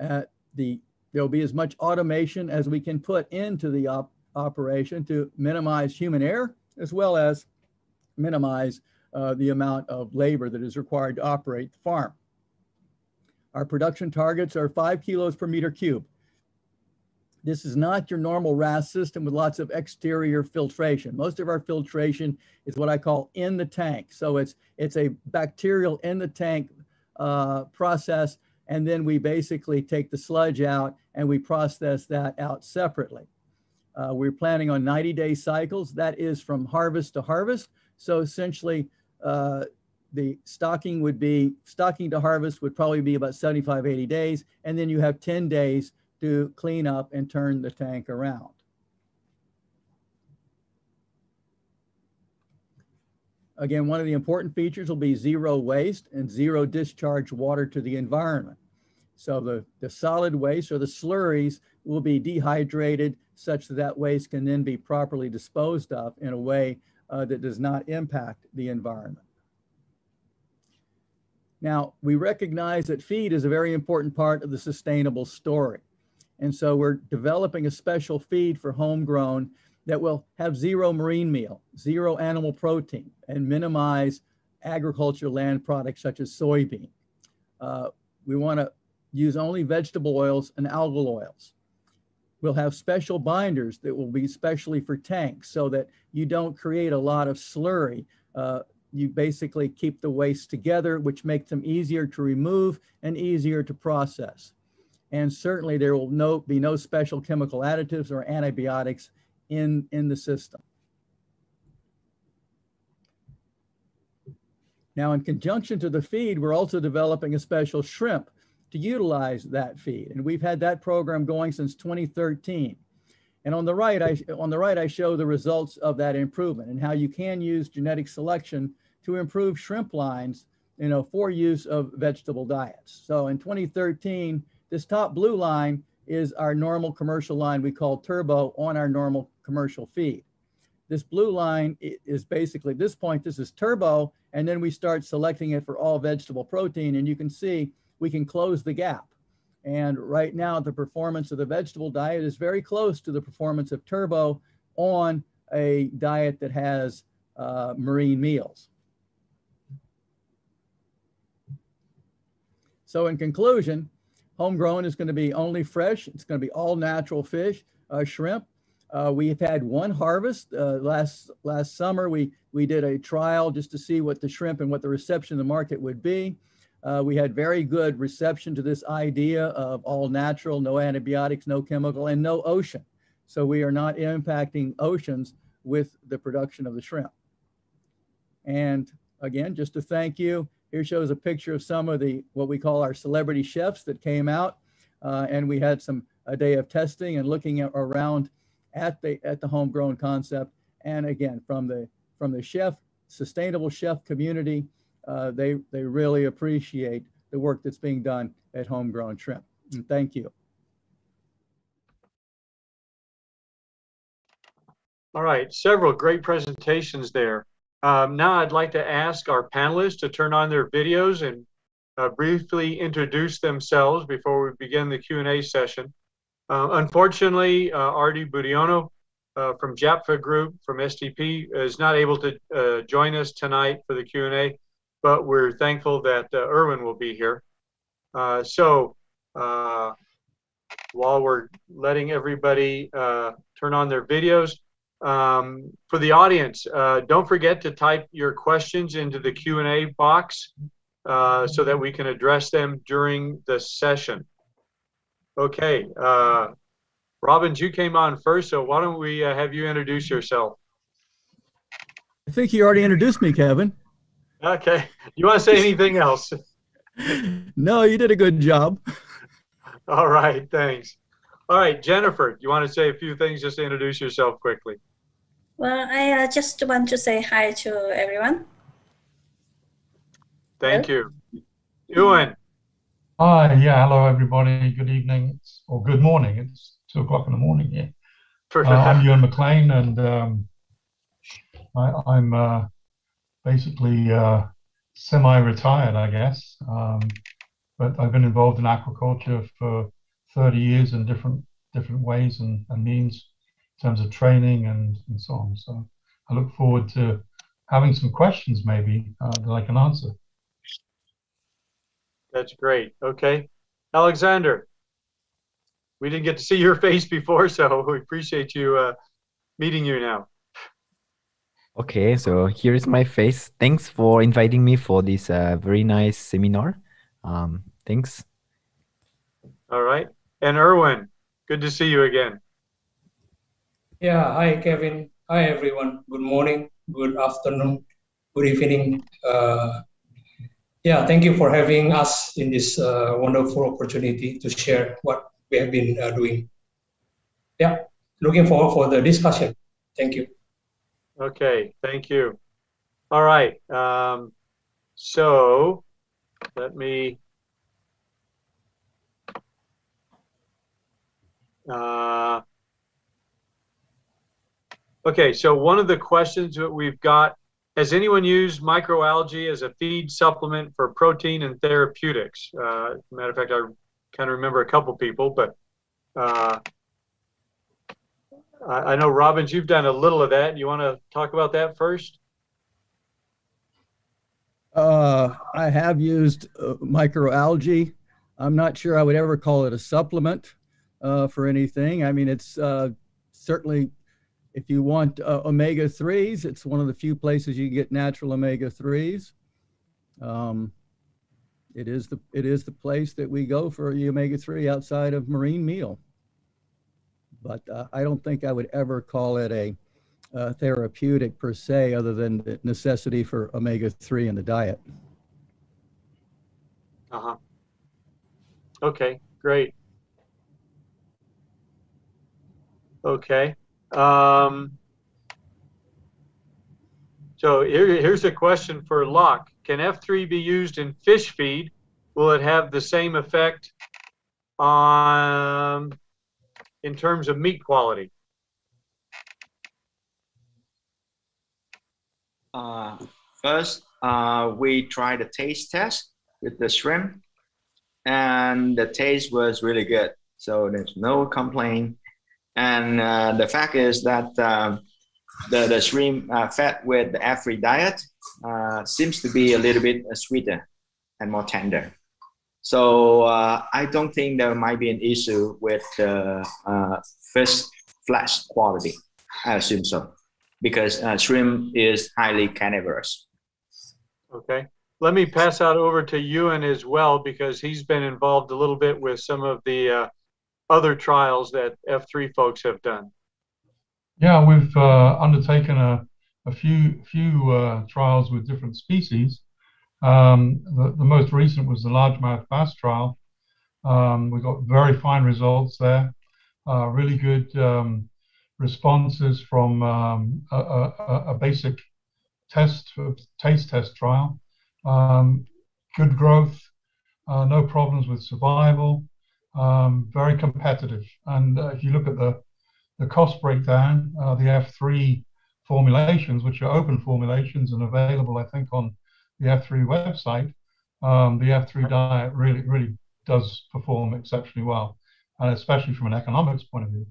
Uh, the, there'll be as much automation as we can put into the op operation to minimize human error, as well as minimize uh, the amount of labor that is required to operate the farm. Our production targets are five kilos per meter cube. This is not your normal R A S system with lots of exterior filtration. Most of our filtration is what I call in the tank. So it's, it's a bacterial in the tank uh, process, and then we basically take the sludge out and we process that out separately. Uh, we're planning on ninety day cycles. That is from harvest to harvest. So essentially uh, the stocking would be, stocking to harvest would probably be about seventy-five, eighty days. And then you have ten days to clean up and turn the tank around. Again, one of the important features will be zero waste and zero discharge water to the environment. So the, the solid waste or the slurries will be dehydrated such that that waste can then be properly disposed of in a way uh, that does not impact the environment. Now, we recognize that feed is a very important part of the sustainable story. And so we're developing a special feed for Homegrown that will have zero marine meal, zero animal protein, and minimize agriculture land products such as soybean. Uh, we want to use only vegetable oils and algal oils. We'll have special binders that will be specially for tanks so that you don't create a lot of slurry uh, you basically keep the waste together, which makes them easier to remove and easier to process. And certainly there will no, be no special chemical additives or antibiotics in, in the system. Now, in conjunction to the feed, we're also developing a special shrimp to utilize that feed. And we've had that program going since twenty thirteen. And on the right, I, on the right, I show the results of that improvement and how you can use genetic selection to improve shrimp lines, you know, for use of vegetable diets. So in twenty thirteen, this top blue line is our normal commercial line we call Turbo on our normal commercial feed. This blue line is basically, at this point, this is Turbo, and then we start selecting it for all vegetable protein, and you can see we can close the gap. And right now, the performance of the vegetable diet is very close to the performance of Turbo on a diet that has uh, marine meals. So in conclusion, Homegrown is going to be only fresh. It's going to be all natural fish, uh, shrimp. Uh, we've had one harvest. Uh, last, last summer, we, we did a trial just to see what the shrimp and what the reception in the market would be. Uh, we had very good reception to this idea of all natural, no antibiotics, no chemical, and no ocean. So we are not impacting oceans with the production of the shrimp. And again, just to thank you, here shows a picture of some of the, what we call our celebrity chefs that came out. Uh, and we had some, a day of testing and looking at, around at the, at the Homegrown concept. And again, from the, from the chef, sustainable chef community, Uh, they, they really appreciate the work that's being done at Homegrown Shrimp. And thank you. All right, several great presentations there. Um, now I'd like to ask our panelists to turn on their videos and uh, briefly introduce themselves before we begin the Q and A session. Uh, unfortunately, uh, Ardi Budiono uh, from J A P F A Group, from S T P, is not able to uh, join us tonight for the Q and A. But we're thankful that uh, Erwin will be here. Uh, so uh, while we're letting everybody uh, turn on their videos, um, for the audience, uh, don't forget to type your questions into the Q and A box uh, so that we can address them during the session. Okay, uh, Robins, you came on first, so why don't we uh, have you introduce yourself? I think you already introduced me, Kevin. Okay. You want to say anything else? No, you did a good job. All right. Thanks. All right, Jennifer, you want to say a few things? Just to introduce yourself quickly. Well, I uh, just want to say hi to everyone. Thank hello. you. Ewen. Hi. Yeah. Hello, everybody. Good evening it's, or good morning. It's two o'clock in the morning here. Yeah. Uh, I'm Ewen McLean, and um, I, I'm. Uh, basically uh, semi-retired, I guess, um, but I've been involved in aquaculture for thirty years in different different ways and, and means in terms of training and, and so on. So I look forward to having some questions maybe uh, that I can answer. That's great. Okay. Alexander, we didn't get to see your face before, so we appreciate you uh, meeting you now. Okay, so here is my face. Thanks for inviting me for this uh, very nice seminar. Um, thanks. All right. And Erwin, good to see you again. Yeah, hi, Kevin. Hi, everyone. Good morning, good afternoon, good evening. Uh, yeah, thank you for having us in this uh, wonderful opportunity to share what we have been uh, doing. Yeah, looking forward for the discussion. Thank you. Okay, thank you. All right, um, so let me uh, okay, so one of the questions that we've got, has anyone used microalgae as a feed supplement for protein and therapeutics? Uh, as a matter of fact, I kind of remember a couple people, but uh, I know, Robins, you've done a little of that. You want to talk about that first? Uh, I have used uh, microalgae. I'm not sure I would ever call it a supplement uh, for anything. I mean, it's uh, certainly If you want uh, omega threes, it's one of the few places you get natural omega threes. Um, it is the it is the place that we go for the omega three outside of marine meal. But uh, I don't think I would ever call it a uh, therapeutic per se, other than the necessity for omega three in the diet. Uh-huh. Okay, great. Okay. Um, so here, here's a question for Loc. Can F three be used in fish feed? Will it have the same effect on in terms of meat quality? Uh, first, uh, we tried a taste test with the shrimp, and the taste was really good. So there's no complaint. And uh, the fact is that uh, the, the shrimp uh, fed with the F three diet uh, seems to be a little bit sweeter and more tender. So uh, I don't think there might be an issue with uh, uh, fish flesh quality. I assume so, because uh, shrimp is highly carnivorous. Okay. Let me pass out over to Ewen as well, because he's been involved a little bit with some of the uh, other trials that F three folks have done. Yeah, we've uh, undertaken a, a few few uh, trials with different species. Um, the, the most recent was the largemouth bass trial. Um, we got very fine results there. Uh, really good um, responses from um, a, a, a basic test, taste test trial. Um, good growth, uh, no problems with survival. Um, very competitive, and uh, if you look at the the cost breakdown, uh, the F three formulations, which are open formulations and available, I think, on the F three website, um, the F three diet really, really does perform exceptionally well, and especially from an economics point of view,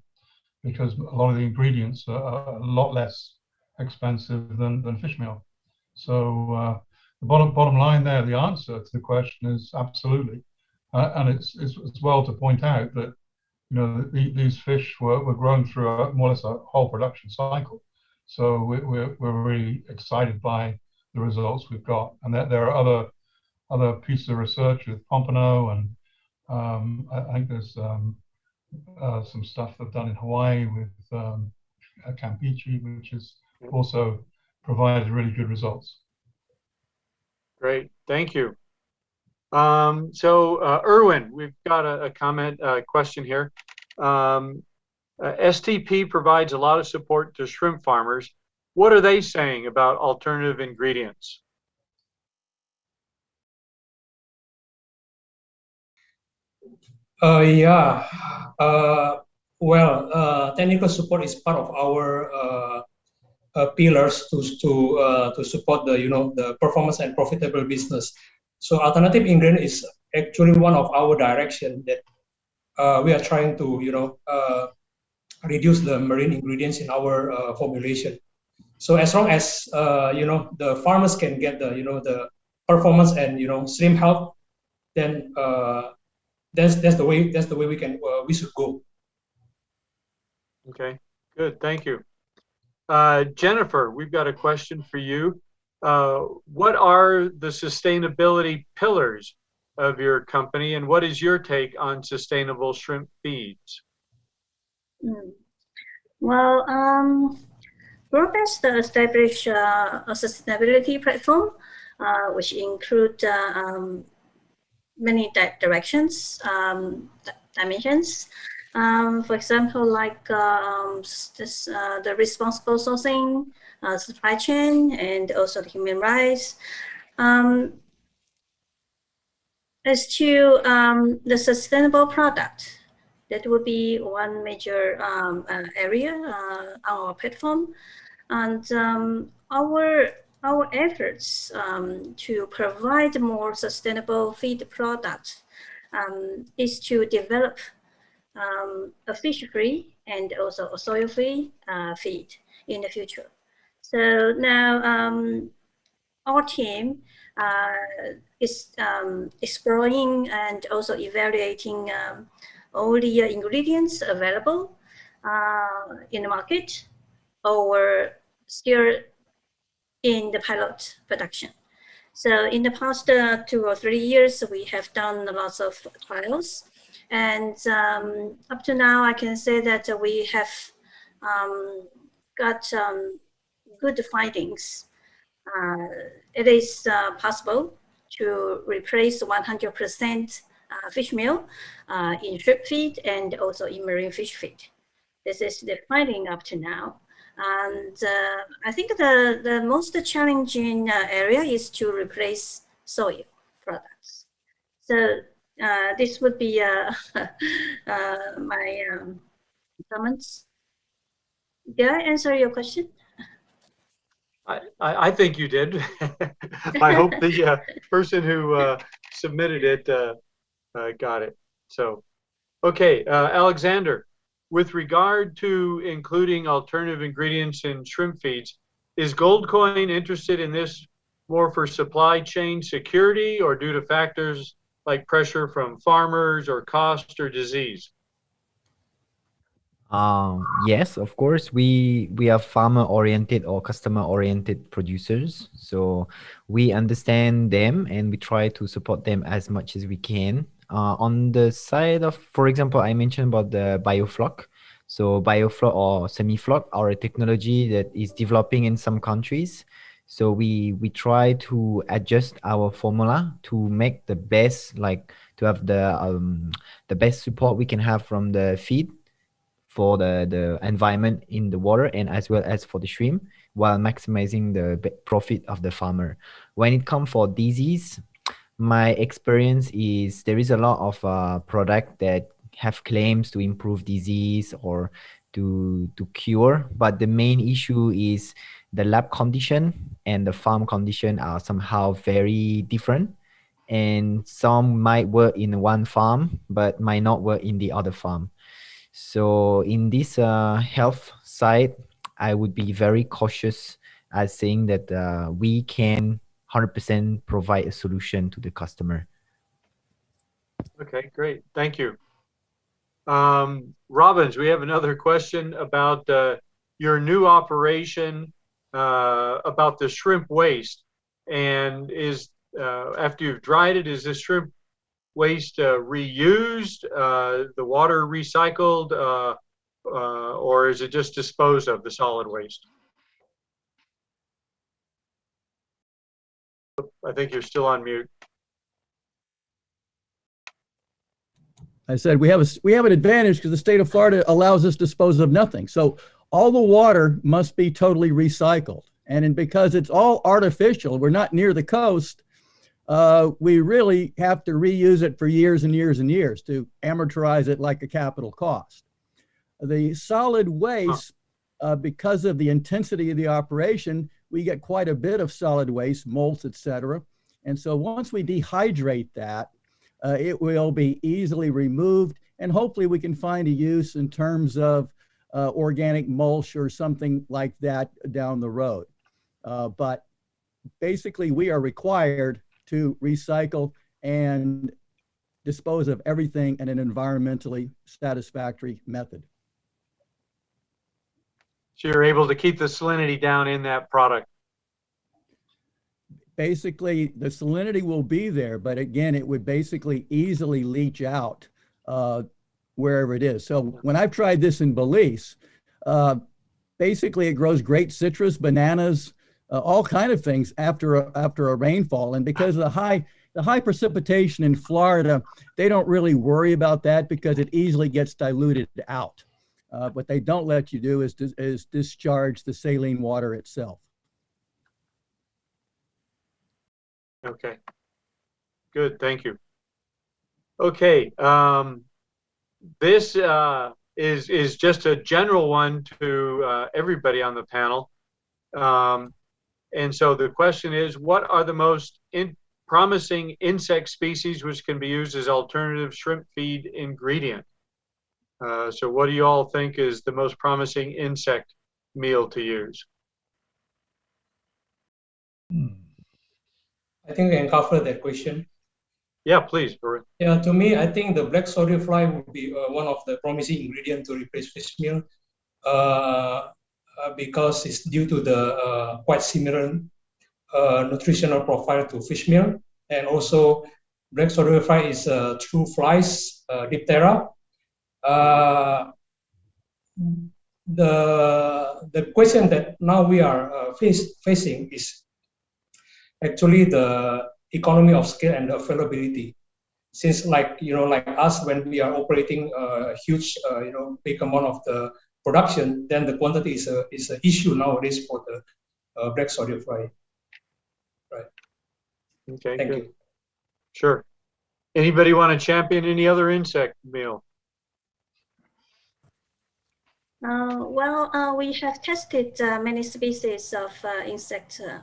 because a lot of the ingredients are a lot less expensive than, than fish meal. So uh, the bottom bottom line there, the answer to the question is absolutely. Uh, and it's, it's, it's well to point out that, you know, the, these fish were, were grown through a, more or less a whole production cycle. So we, we're, we're really excited by the results we've got. And that there are other other pieces of research with pompano, and um, I, I think there's um, uh, some stuff they've done in Hawaii with um, Campeche, which has also provided really good results. Great. Thank you. Um, so, uh, Erwin, we've got a, a comment, a question here. Um, uh, S T P provides a lot of support to shrimp farmers. What are they saying about alternative ingredients? Uh, yeah, uh, well, uh, technical support is part of our uh, uh, pillars to to uh, to support the you know the performance and profitable business. So alternative ingredient is actually one of our direction that uh, we are trying to, you know, uh, reduce the marine ingredients in our uh, formulation. So as long as, uh, you know, the farmers can get the, you know, the performance and, you know, shrimp health, then uh, that's, that's the way, that's the way we can, uh, we should go. Okay, good, thank you. Uh, Jennifer, we've got a question for you. Uh, what are the sustainability pillars of your company, and what is your take on sustainable shrimp feeds? Mm. Well, um, Grobest established uh, a sustainability platform, uh, which include uh, um, many di directions, um, dimensions. Um, for example, like um, this, uh, the responsible sourcing, Uh, supply chain, and also the human rights. Um, as to um, the sustainable product, that would be one major um, uh, area uh, on our platform, and um, our our efforts um, to provide more sustainable feed products um, is to develop um, a fish-free and also a soil-free uh, feed in the future. So now um, our team uh, is um, exploring and also evaluating um, all the ingredients available uh, in the market, or still in the pilot production. So in the past uh, two or three years, we have done lots of trials. And um, up to now, I can say that we have um, got um, good findings. Uh, it is uh, possible to replace one hundred percent uh, fish meal uh, in shrimp feed and also in marine fish feed. This is the finding up to now. And uh, I think the, the most challenging uh, area is to replace soy products. So uh, this would be uh, uh, my um, comments. Did I answer your question? I, I think you did. I hope the uh, person who uh, submitted it uh, uh, got it. So, okay, uh, Alexander. With regard to including alternative ingredients in shrimp feeds, is Gold Coin interested in this more for supply chain security or due to factors like pressure from farmers or cost or disease? Um, yes, of course. We, we are farmer-oriented or customer-oriented producers. So we understand them and we try to support them as much as we can. Uh, on the side of, for example, I mentioned about the bioflock. So bioflock or semi-flock are a technology that is developing in some countries. So we, we try to adjust our formula to make the best, like to have the, um, the best support we can have from the feed for the, the environment in the water and as well as for the shrimp while maximizing the profit of the farmer. When it comes for disease, my experience is there is a lot of uh, product that have claims to improve disease or to to cure, but the main issue is the lab condition and the farm condition are somehow very different, and some might work in one farm but might not work in the other farm. So in this uh, health side, I would be very cautious as saying that uh, we can one hundred percent provide a solution to the customer. Okay, great. Thank you. Um, Robins, we have another question about uh, your new operation uh, about the shrimp waste. And is uh, after you've dried it, is this shrimp waste uh, reused, uh, the water recycled, uh, uh, or is it just disposed of, the solid waste? I think you're still on mute. I said we have a we have an advantage because the state of Florida allows us to dispose of nothing. So all the water must be totally recycled, and, and because it's all artificial, we're not near the coast. Uh, we really have to reuse it for years and years and years to amortize it like a capital cost. The solid waste, huh. uh, because of the intensity of the operation, we get quite a bit of solid waste, molts, et cetera. And so once we dehydrate that, uh, it will be easily removed. And hopefully we can find a use in terms of uh, organic mulch or something like that down the road. Uh, but basically we are required to recycle and dispose of everything in an environmentally satisfactory method. So you're able to keep the salinity down in that product. Basically, the salinity will be there, but again, it would basically easily leach out uh, wherever it is. So when I've tried this in Belize, uh, basically it grows great citrus, bananas, uh, all kind of things after a, after a rainfall. And because of the high the high precipitation in Florida, they don't really worry about that because it easily gets diluted out. Uh, what they don't let you do is, dis is discharge the saline water itself. Okay, good, thank you. Okay, um, this uh, is, is just a general one to uh, everybody on the panel. Um, and so the question is, what are the most in promising insect species which can be used as alternative shrimp feed ingredient? Uh, so what do you all think is the most promising insect meal to use? I think I can cover that question. Yeah, please. Yeah, to me, I think the black soldier fly would be uh, one of the promising ingredients to replace fish meal. Uh, uh, because it's due to the uh, quite similar uh, nutritional profile to fish meal. And also black soldier fly is uh, true flies, uh, diptera. Uh, the, the question that now we are uh, face, facing is actually the economy of scale and availability. Since, like, you know, like us, when we are operating a huge, uh, you know, big amount of the production, then the quantity is a, is an issue nowadays for the uh, black soldier fly. Right. Okay, Thank good. you. Sure. Anybody want to champion any other insect meal? Uh, well, uh, we have tested uh, many species of uh, insect uh,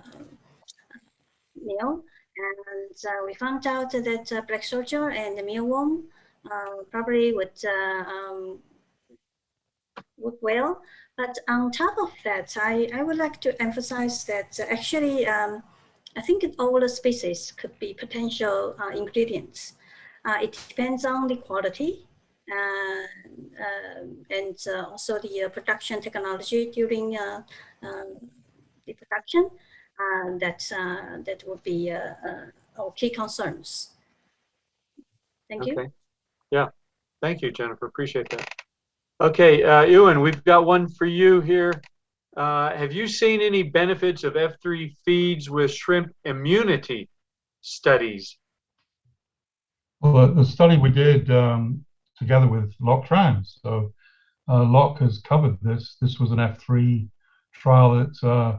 meal, and uh, we found out that uh, black soldier and the mealworm uh, probably would uh, um, work well. But on top of that, I, I would like to emphasize that actually um, I think all the species could be potential uh, ingredients. Uh, it depends on the quality. Uh, uh, and uh, also the uh, production technology during uh, um, the production uh, that uh, that would be uh, uh, our key concerns. Thank okay. you. Yeah, thank you, Jennifer. Appreciate that. Okay, uh, Ewen, we've got one for you here. Uh, have you seen any benefits of F three feeds with shrimp immunity studies? Well, the study we did. Um, together with Loc Tran. So uh, Loc has covered this. This was an F three trial that uh,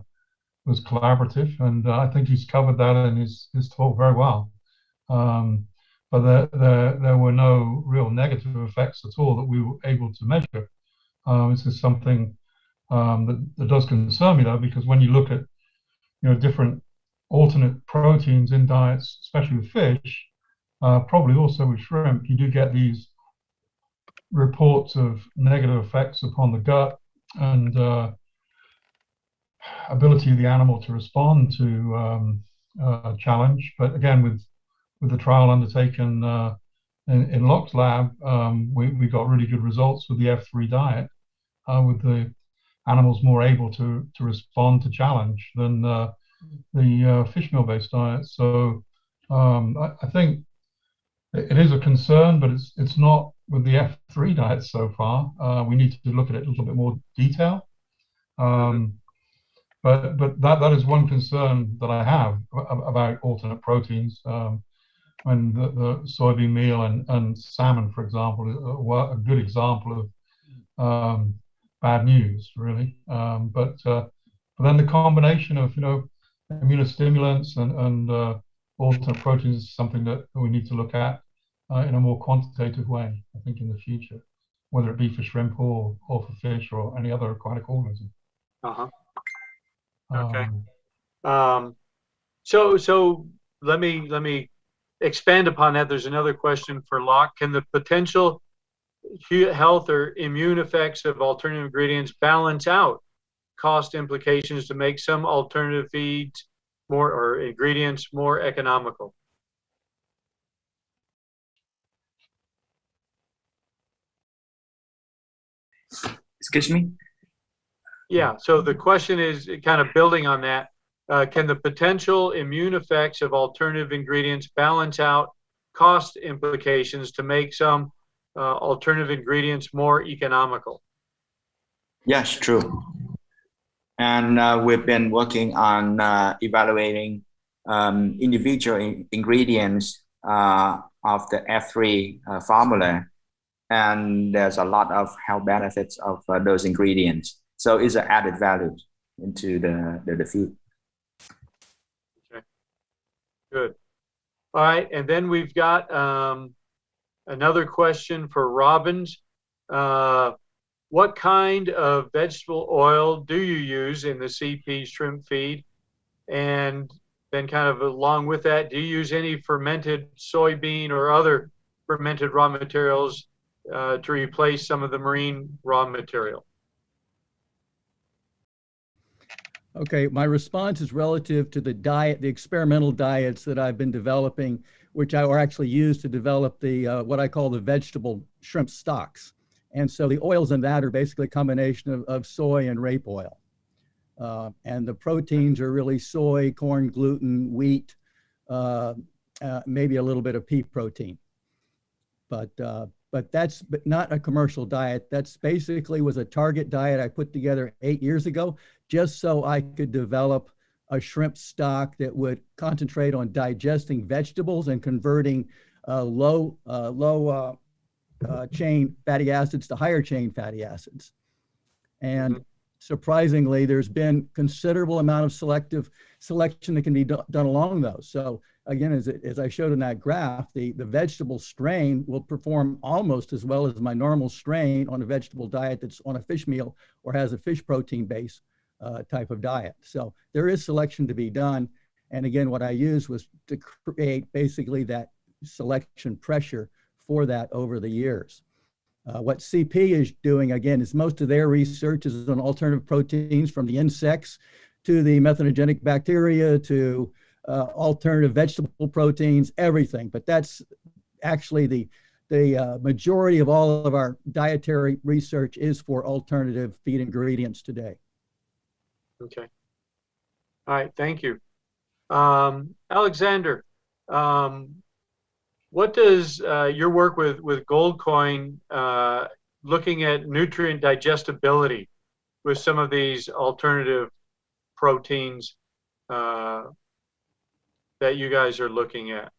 was collaborative, and uh, I think he's covered that in his, his talk very well. Um, but there, there, there were no real negative effects at all that we were able to measure. Uh, this is something um, that, that does concern me, though, because when you look at you know different alternate proteins in diets, especially with fish, uh, probably also with shrimp, you do get these reports of negative effects upon the gut and uh, ability of the animal to respond to um, uh, challenge. But again, with with the trial undertaken uh, in, in Loc's lab, um, we, we got really good results with the F three diet, uh, with the animals more able to, to respond to challenge than uh, the uh, fish meal-based diet. So um, I, I think it is a concern, but it's it's not with the F three diet so far. Uh, we need to look at it in a little bit more detail. Um, but but that, that is one concern that I have about alternate proteins. Um, and the, the soybean meal and, and salmon, for example, were a good example of um, bad news, really. Um, but, uh, but then the combination of, you know, immunostimulants and, and uh, alternate proteins is something that we need to look at Uh, in a more quantitative way, I think, in the future, whether it be for shrimp or, or for fish or any other aquatic organism. Uh-huh. Okay. Um, um, so so let me let me expand upon that. There's another question for Locke. Can the potential health or immune effects of alternative ingredients balance out cost implications to make some alternative feeds more or ingredients more economical? Excuse me? Yeah, so the question is kind of building on that. Uh, can the potential immune effects of alternative ingredients balance out cost implications to make some uh, alternative ingredients more economical? Yes, true. And uh, we've been working on uh, evaluating um, individual in ingredients uh, of the F three uh, formula. And there's a lot of health benefits of uh, those ingredients. So it's an added value into the, the, the food. Okay, good. All right, and then we've got um, another question for Robins. Uh, what kind of vegetable oil do you use in the C P shrimp feed? And then kind of along with that, do you use any fermented soybean or other fermented raw materials Uh, to replace some of the marine raw material? Okay, my response is relative to the diet, the experimental diets that I've been developing, which I were actually used to develop the uh, what I call the vegetable shrimp stocks. And so the oils in that are basically a combination of, of soy and rape oil. Uh, and the proteins are really soy, corn, gluten, wheat, uh, uh, maybe a little bit of pea protein. But, uh, but that's but not a commercial diet. That's basically was a target diet I put together eight years ago, just so I could develop a shrimp stock that would concentrate on digesting vegetables and converting uh, low, uh, low uh, uh, chain fatty acids to higher chain fatty acids. And surprisingly, there's been considerable amount of selective selection that can be do, done along those. So again, as, as I showed in that graph, the, the vegetable strain will perform almost as well as my normal strain on a vegetable diet that's on a fish meal or has a fish protein base uh, type of diet. So there is selection to be done. And again, what I used was to create basically that selection pressure for that over the years. Uh, what C P is doing, again, is most of their research is on alternative proteins from the insects to the methanogenic bacteria to uh, alternative vegetable proteins, everything. But that's actually the, the uh, majority of all of our dietary research is for alternative feed ingredients today. Okay. All right. Thank you. Um, Alexander, um, what does uh, your work with, with Gold Coin uh, looking at nutrient digestibility with some of these alternative proteins uh, that you guys are looking at?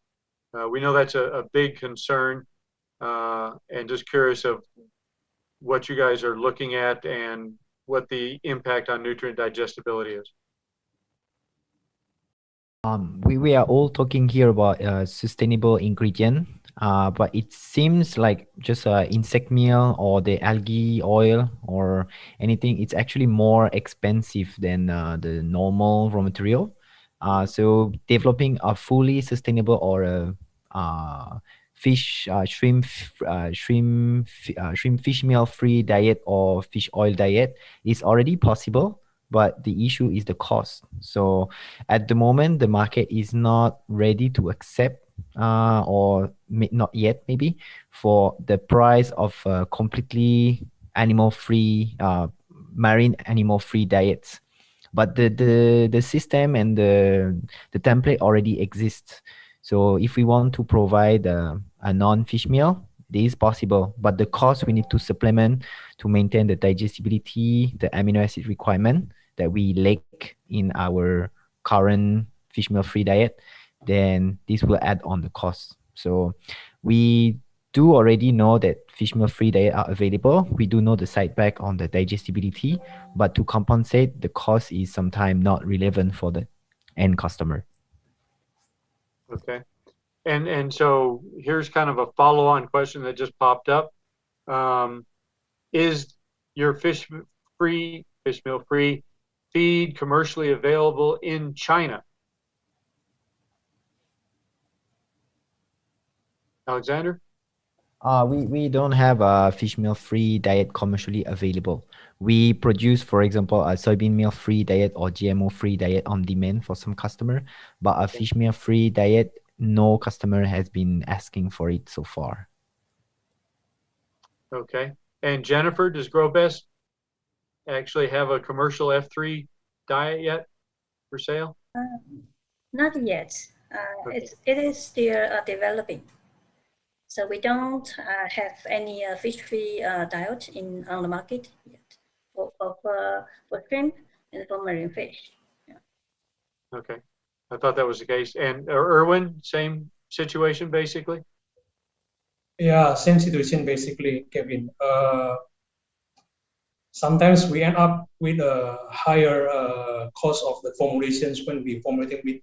Uh, we know that's a, a big concern, uh, and just curious of what you guys are looking at and what the impact on nutrient digestibility is. Um, we, we are all talking here about uh, sustainable ingredient, uh, but it seems like just uh, insect meal or the algae oil or anything, it's actually more expensive than uh, the normal raw material. Uh, so developing a fully sustainable or a uh, fish, uh, shrimp, uh, shrimp, uh, shrimp fish meal free diet or fish oil diet is already possible. But the issue is the cost. So at the moment, the market is not ready to accept uh, or may, not yet maybe for the price of uh, completely animal-free, uh, marine animal-free diets. But the, the, the system and the, the template already exists. So if we want to provide a, a non-fish meal, it is possible, but the cost we need to supplement to maintain the digestibility, the amino acid requirement that we lack in our current fish meal free diet, then this will add on the cost. So we do already know that fish meal free diet are available. We do know the side back on the digestibility, but to compensate, the cost is sometimes not relevant for the end customer. Okay. And, and so here's kind of a follow-on question that just popped up. Um, is your fish free, fish meal free feed commercially available in China? Alexander? Uh, we, we don't have a fish meal free diet commercially available. We produce, for example, a soybean meal free diet or G M O free diet on demand for some customer, but a fish meal free diet, no customer has been asking for it so far. Okay. And Jennifer, does Grobest actually have a commercial F three diet yet for sale? Uh, not yet. Uh, okay. it, it is still uh, developing. So we don't uh, have any uh, fish-free uh, diet in, on the market yet for, for, for, for shrimp and for marine fish. Yeah. Okay. I thought that was the case. And Erwin, same situation basically? Yeah, same situation basically, Kevin. Uh, sometimes we end up with a higher uh, cost of the formulations when we formulating with,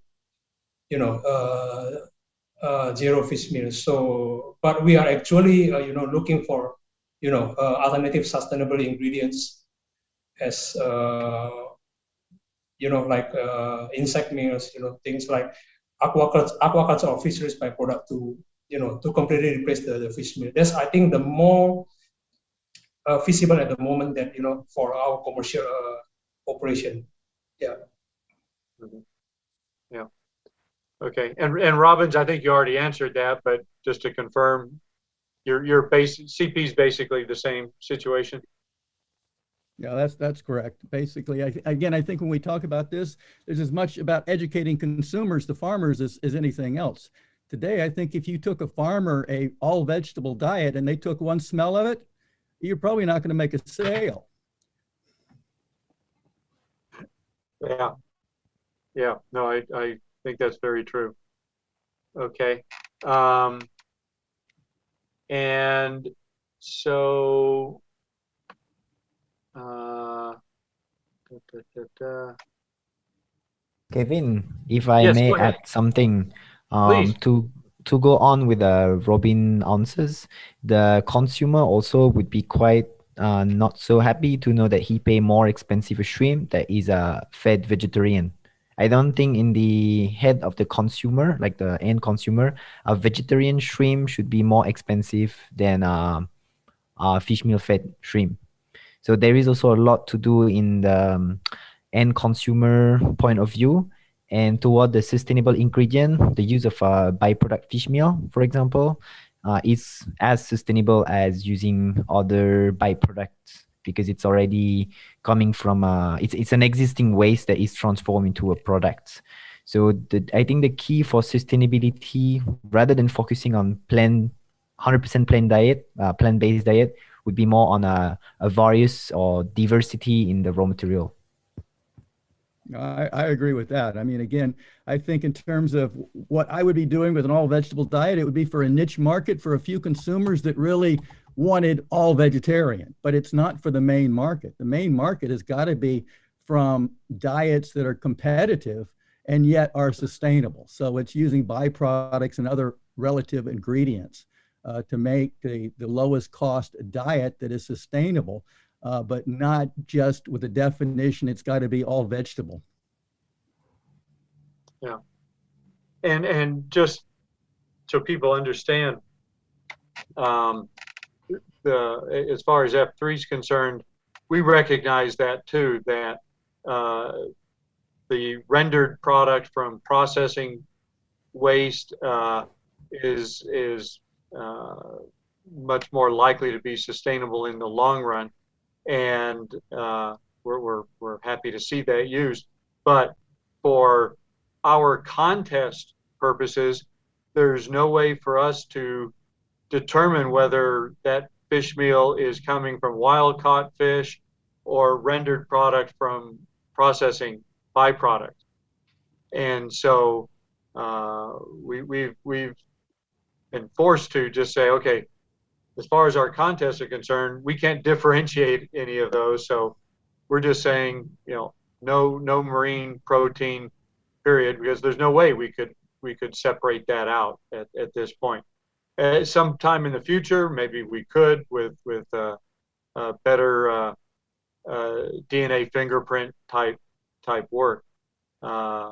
you know, uh, uh, zero fish meals. So, but we are actually, uh, you know, looking for, you know, uh, alternative sustainable ingredients as uh, you know, like uh, insect meals, you know, things like aquaculture, aquaculture or fisheries byproduct to, you know, to completely replace the, the fish meal. That's, I think, the more uh, feasible at the moment that, you know, for our commercial uh, operation. Yeah. Mm-hmm. Yeah. Okay. And, and Robins, I think you already answered that, but just to confirm, your, your base, C P is basically the same situation. Yeah, that's that's correct. Basically, I, again, I think when we talk about this, there's as much about educating consumers to farmers as, as anything else. Today, I think if you took a farmer a all vegetable diet and they took one smell of it, you're probably not going to make a sale. Yeah, yeah, no, I, I think that's very true. Okay. Um, and so, uh, da, da, da. Kevin, if I yes, may add something um, to to go on with the uh, Robin answers, the consumer also would be quite uh, not so happy to know that he pay more expensive a shrimp that is a fed vegetarian. I don't think in the head of the consumer, like the end consumer, a vegetarian shrimp should be more expensive than a, a fish meal fed shrimp. So there is also a lot to do in the um, end consumer point of view, and toward the sustainable ingredient, the use of a byproduct fish meal, for example, uh, is as sustainable as using other byproducts, because it's already coming from a, it's, it's an existing waste that is transformed into a product. So the, I think the key for sustainability, rather than focusing on plain, one hundred percent plain diet, uh, plant-based diet, would be more on a, a various or diversity in the raw material. I, I agree with that. I mean, again, I think in terms of what I would be doing with an all-vegetable diet, it would be for a niche market for a few consumers that really wanted all vegetarian, but it's not for the main market. The main market has got to be from diets that are competitive and yet are sustainable. So it's using byproducts and other relative ingredients uh, to make the, the lowest cost diet that is sustainable, uh, but not just with a definition, it's got to be all vegetable. Yeah. And, and just so people understand, um, The, as far as F three is concerned, we recognize that too, that uh, the rendered product from processing waste uh, is, is uh, much more likely to be sustainable in the long run. And uh, we're, we're, we're happy to see that used. But for our contest purposes, there's no way for us to determine whether that fish meal is coming from wild-caught fish or rendered product from processing byproduct. And so uh, we, we've, we've been forced to just say, okay, as far as our contests are concerned, we can't differentiate any of those. So we're just saying, you know, no, no marine protein, period, because there's no way we could, we could separate that out at, at this point. Uh, sometime in the future, maybe we could with with uh, uh, better uh, uh, D N A fingerprint type type work. Uh,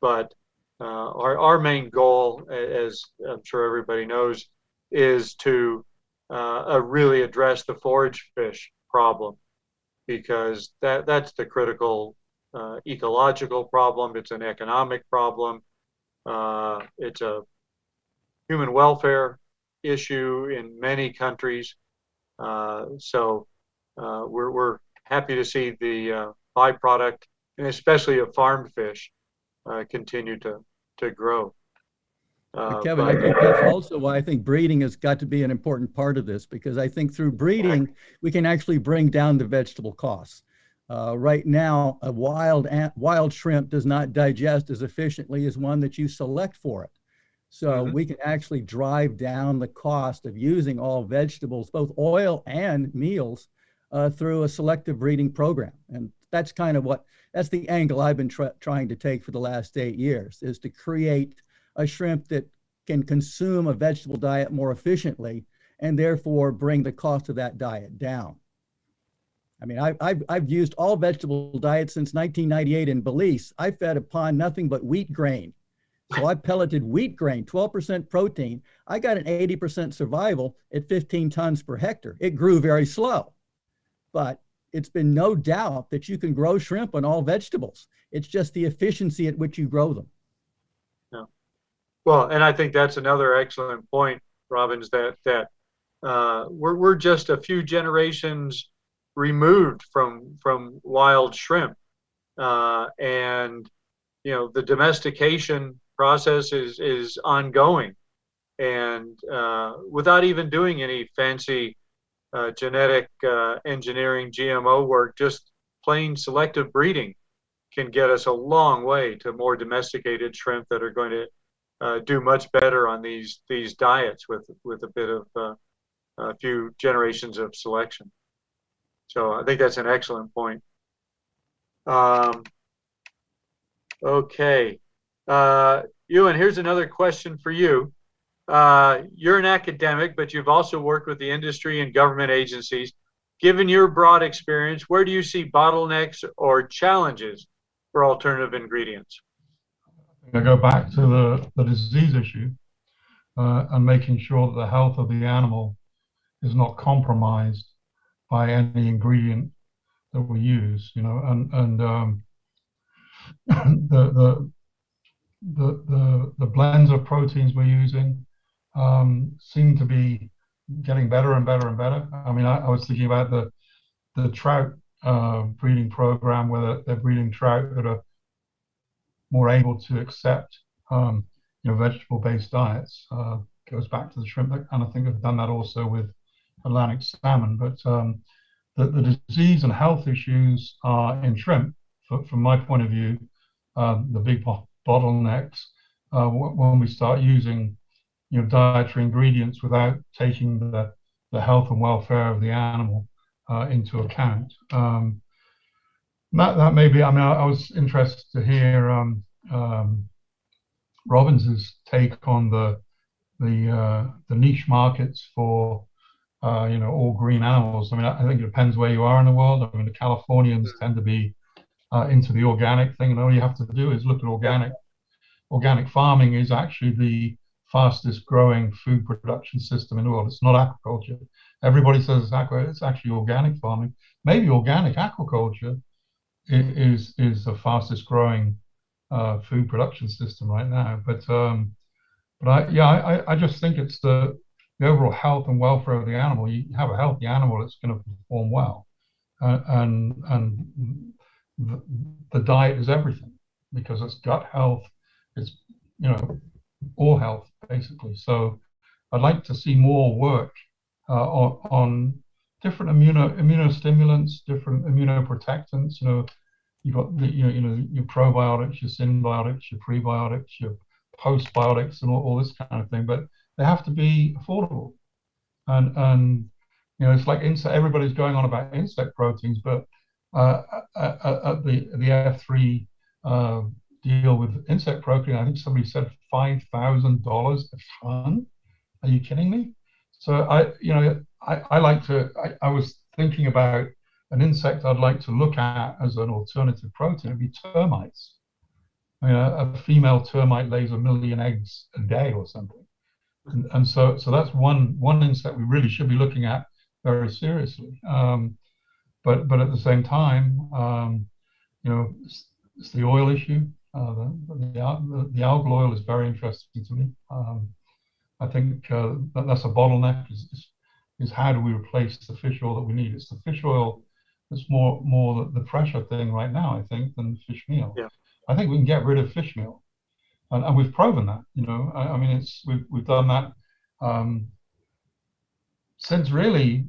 but uh, our our main goal, as I'm sure everybody knows, is to uh, uh, really address the forage fish problem, because that that's the critical uh, ecological problem. It's an economic problem. Uh, it's a human welfare issue in many countries. Uh, so uh, we're, we're happy to see the uh, byproduct, and especially of farmed fish, uh, continue to, to grow. Uh, Kevin, I think that's also why I think breeding has got to be an important part of this, because I think through breeding, we can actually bring down the vegetable costs. Uh, right now, a wild, wild shrimp does not digest as efficiently as one that you select for it. So mm-hmm. we can actually drive down the cost of using all vegetables, both oil and meals, uh, through a selective breeding program. And that's kind of what, that's the angle I've been trying to take for the last eight years, is to create a shrimp that can consume a vegetable diet more efficiently and therefore bring the cost of that diet down. I mean, I, I've, I've used all vegetable diets since nineteen ninety-eight in Belize. I fed a pond nothing but wheat grain. So I pelleted wheat grain, twelve percent protein. I got an eighty percent survival at fifteen tons per hectare. It grew very slow, but it's been no doubt that you can grow shrimp on all vegetables. It's just the efficiency at which you grow them. Yeah. Well, and I think that's another excellent point, Robins, that, that uh, we're, we're just a few generations removed from from wild shrimp, uh, and you know the domestication process is is ongoing, and uh, without even doing any fancy uh, genetic uh, engineering G M O work, just plain selective breeding can get us a long way to more domesticated shrimp that are going to uh, do much better on these these diets with with a bit of uh, a few generations of selection. So I think that's an excellent point. Um, okay, uh, Ewen, here's another question for you. Uh, you're an academic, but you've also worked with the industry and government agencies. Given your broad experience, where do you see bottlenecks or challenges for alternative ingredients? I'm going to go back to the, the disease issue uh, and making sure that the health of the animal is not compromised by any ingredient that we use, you know, and and um, the, the the the the blends of proteins we're using um, seem to be getting better and better and better. I mean, I, I was thinking about the the trout uh, breeding program, where they're breeding trout that are more able to accept um, you know vegetable-based diets. Uh, goes back to the shrimp, and I think I've done that also with Atlantic salmon, but um, the, the disease and health issues are in shrimp, for, from my point of view, uh, the big bottlenecks uh, when we start using you know, dietary ingredients without taking the, the health and welfare of the animal uh, into account. Um, that, that may be, I mean, I, I was interested to hear um, um, Robins's take on the, the, uh, the niche markets for Uh, you know, all green animals. I mean, I think it depends where you are in the world. I mean, the Californians tend to be uh, into the organic thing, and all you have to do is look at organic. Organic farming is actually the fastest growing food production system in the world. It's not aquaculture. Everybody says it's aqua, it's actually organic farming. Maybe organic aquaculture is is the fastest growing uh, food production system right now. But um, but I, yeah, I, I just think it's the the overall health and welfare of the animal. You have a healthy animal, it's going to perform well. Uh, and and the, the diet is everything, because it's gut health, it's, you know, all health, basically. So I'd like to see more work uh, on, on different immuno, immunostimulants, different immunoprotectants. You know, you've got, the, you, know, you know, your probiotics, your synbiotics, your prebiotics, your postbiotics, and all, all this kind of thing. But they have to be affordable, and and you know it's like insect. Everybody's going on about insect proteins, but uh, at, at the the F three uh, deal with insect protein, I think somebody said five thousand dollars a ton. Are you kidding me? So I you know I, I like to I, I was thinking about an insect I'd like to look at as an alternative protein. It'd be termites. I mean, a, a female termite lays a million eggs a day or something. And, and so, so that's one one insect we really should be looking at very seriously. Um, but but at the same time, um, you know, it's, it's the oil issue. Uh, the, the, the algal oil is very interesting to me. Um, I think uh, that, that's a bottleneck. Is, is is how do we replace the fish oil that we need? It's the fish oil that's more more the, the pressure thing right now, I think, than fish meal. Yeah. I think we can get rid of fish meal. And, and we've proven that, you know. I, I mean, it's we've we've done that um, since really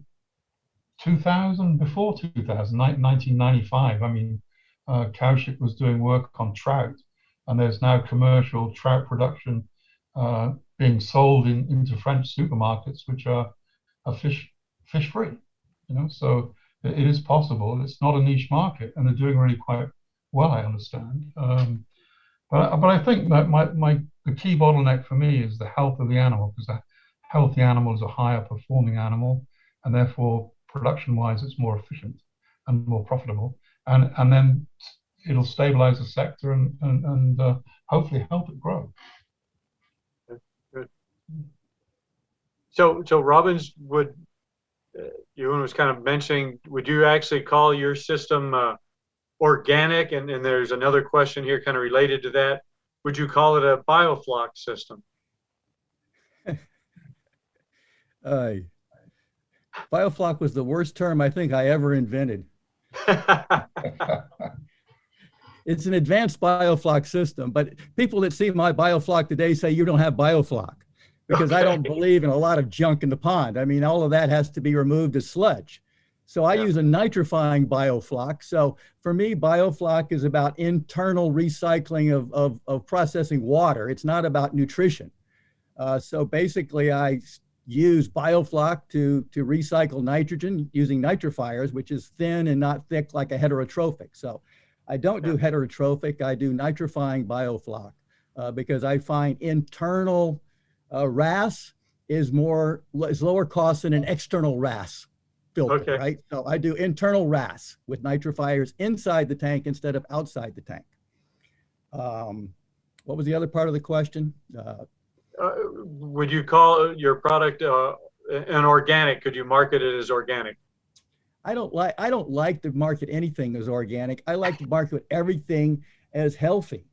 two thousand, before two thousand, nineteen ninety-five. I mean, uh, Cowship was doing work on trout, and there's now commercial trout production uh, being sold in into French supermarkets, which are, are fish fish free, you know. So it, it is possible. It's not a niche market, and they're doing really quite well, I understand. Um, But, but I think that my, my, the key bottleneck for me is the health of the animal, because a healthy animal is a higher performing animal, and therefore production-wise it's more efficient and more profitable, and, and then it'll stabilize the sector and, and, and uh, hopefully help it grow. Good. So, so Robins, would, uh, Ewen was kind of mentioning, would you actually call your system uh, organic, and, and there's another question here kind of related to that. Would you call it a bioflock system? uh, Bioflock was the worst term I think I ever invented. It's an advanced bioflock system, but people that see my bioflock today say you don't have bioflock because okay. I don't believe in a lot of junk in the pond. I mean, all of that has to be removed as sludge. So I yeah. use a nitrifying bioflock. So for me, bioflock is about internal recycling of, of, of processing water. It's not about nutrition. Uh, so basically I use bioflock to, to recycle nitrogen using nitrifiers, which is thin and not thick like a heterotrophic. So I don't do heterotrophic, I do nitrifying bioflock uh, because I find internal uh, R A S is more is lower cost than an external R A S filter, okay. right? So I do internal R A S with nitrifiers inside the tank instead of outside the tank. Um, what was the other part of the question? Uh, uh, would you call your product uh, an organic? Could you market it as organic? I don't like I don't like to market anything as organic. I like to market everything as healthy.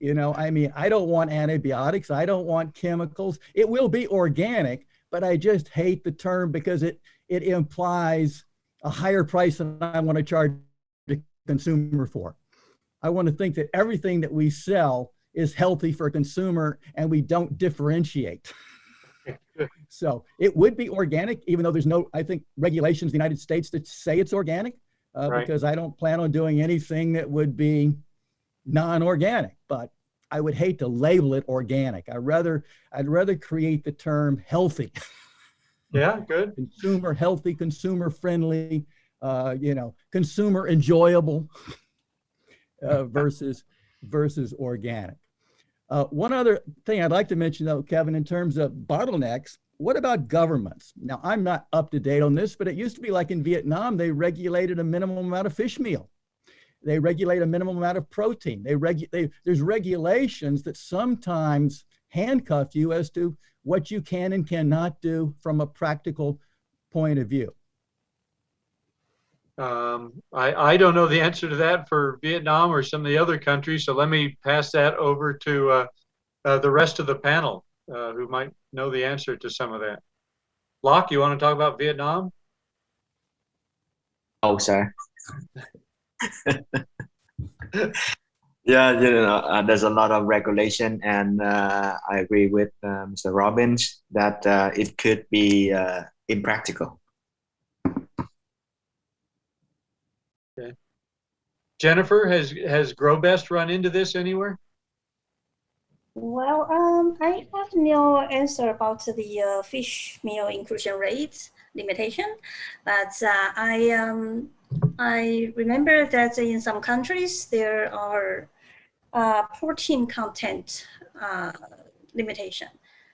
You know, I mean, I don't want antibiotics. I don't want chemicals. It will be organic, but I just hate the term because it it implies a higher price than I want to charge the consumer for. I want to think that everything that we sell is healthy for a consumer and we don't differentiate. So it would be organic, even though there's no, I think, regulations in the United States that say it's organic, uh, right. because I don't plan on doing anything that would be non-organic, but I would hate to label it organic. I'd rather, I'd rather create the term healthy. Yeah, good. Consumer healthy, consumer friendly, uh, you know, consumer enjoyable uh, versus, versus organic. Uh, one other thing I'd like to mention, though, Kevin, in terms of bottlenecks, what about governments? Now, I'm not up to date on this, but it used to be like in Vietnam, they regulated a minimum amount of fish meal. They regulate a minimum amount of protein. They regu- they, there's regulations that sometimes handcuff you as to what you can and cannot do from a practical point of view. Um, I, I don't know the answer to that for Vietnam or some of the other countries, so let me pass that over to uh, uh, the rest of the panel uh, who might know the answer to some of that. Loc, you want to talk about Vietnam? Oh, sorry. Yeah, you know, uh, there's a lot of regulation, and uh, I agree with uh, Mister Robins that uh, it could be uh, impractical. Okay. Jennifer, has has Grobest run into this anywhere? Well, um, I have no answer about the uh, fish meal inclusion rate limitation, but uh, I um, I remember that in some countries there are uh, protein content uh, limitation.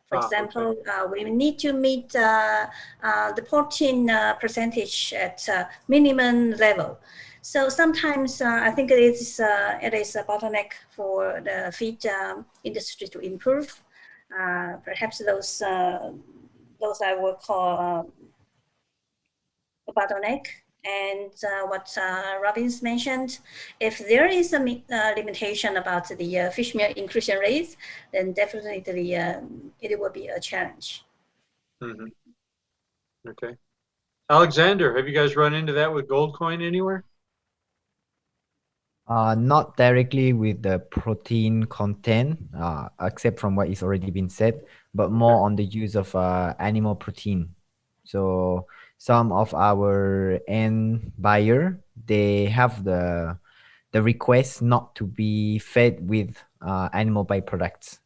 For ah, example, okay. uh, we need to meet uh, uh, the protein uh, percentage at uh, minimum level. So sometimes uh, I think it is uh, it is a bottleneck for the feed um, industry to improve. Uh, perhaps those uh, those I would call um, a bottleneck. And uh, what uh, Robins mentioned, if there is a uh, limitation about the uh, fish meal inclusion rates, then definitely um, it will be a challenge. Mm-hmm. Okay. Alexander, have you guys run into that with Gold Coin anywhere? Uh, not directly with the protein content, uh, except from what is already been said, but more on the use of uh, animal protein. So some of our end buyer, they have the the request not to be fed with uh, animal byproducts.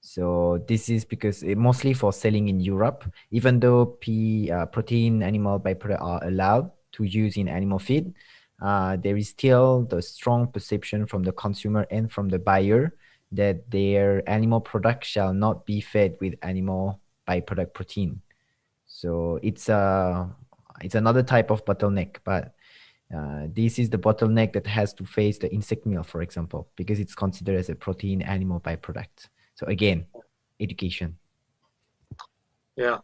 So this is because it mostly for selling in Europe, even though P, uh, protein animal byproducts are allowed to use in animal feed, uh, there is still the strong perception from the consumer and from the buyer that their animal product shall not be fed with animal byproduct protein. So it's a it's another type of bottleneck, but uh, this is the bottleneck that has to face the insect meal, for example, because it's considered as a protein animal byproduct. So again, education. Yeah,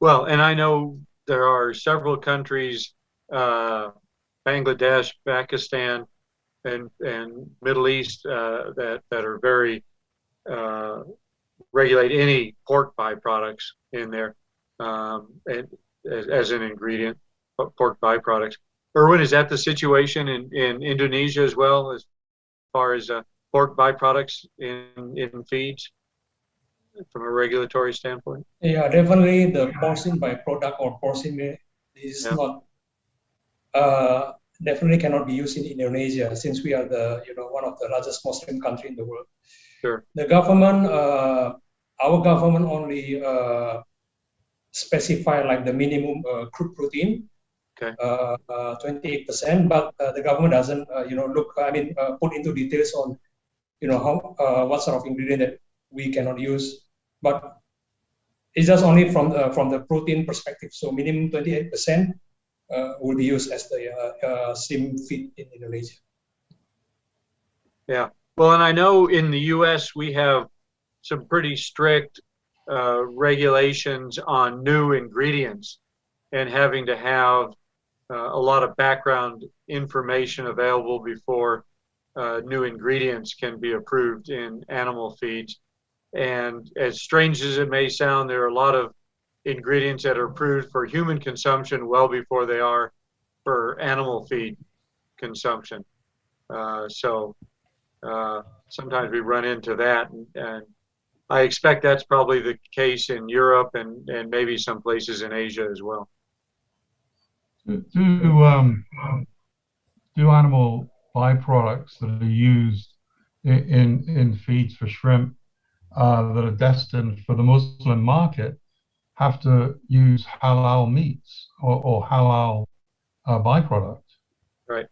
well, and I know there are several countries, uh, Bangladesh, Pakistan, and and Middle East uh, that that are very uh, regulate any pork byproducts in there. Um, and as, as an ingredient, pork byproducts. Erwin, is that the situation in, in Indonesia as well, as far as uh, pork byproducts in, in feeds from a regulatory standpoint? Yeah, definitely the porcine byproduct or porcine is yeah. not, uh, definitely cannot be used in Indonesia, since we are the, you know, one of the largest Muslim country in the world. Sure. The government, uh, our government only uh, specify like the minimum uh, crude protein, okay, uh, uh, twenty-eight percent, but uh, the government doesn't, uh, you know, look, I mean, uh, put into details on, you know, how, uh, what sort of ingredient that we cannot use, but it's just only from the, from the protein perspective. So minimum twenty-eight percent uh, will be used as the uh, uh, shrimp feed in Indonesia. Yeah, well, and I know in the U S we have some pretty strict uh, regulations on new ingredients and having to have uh, a lot of background information available before uh, new ingredients can be approved in animal feeds. And as strange as it may sound, there are a lot of ingredients that are approved for human consumption well before they are for animal feed consumption. Uh, so uh, sometimes we run into that, and, and I expect that's probably the case in Europe and, and maybe some places in Asia as well. Do, um, do animal byproducts that are used in, in, in feeds for shrimp Uh, that are destined for the Muslim market have to use halal meats or, or halal uh, byproduct? Right.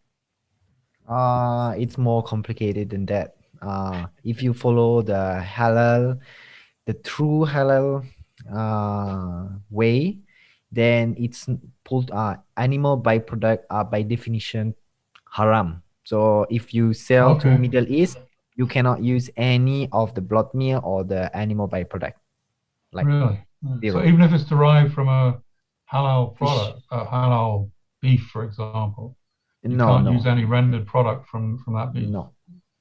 Uh, it's more complicated than that. Uh, if you follow the halal, the true halal uh, way, then it's pulled, uh, animal byproduct are by definition haram. So if you sell okay. to the Middle East, you cannot use any of the blood meal or the animal byproduct. Like really? Zero. So even if it's derived from a halal product, a halal beef, for example, you no, can't no. use any rendered product from, from that beef? No,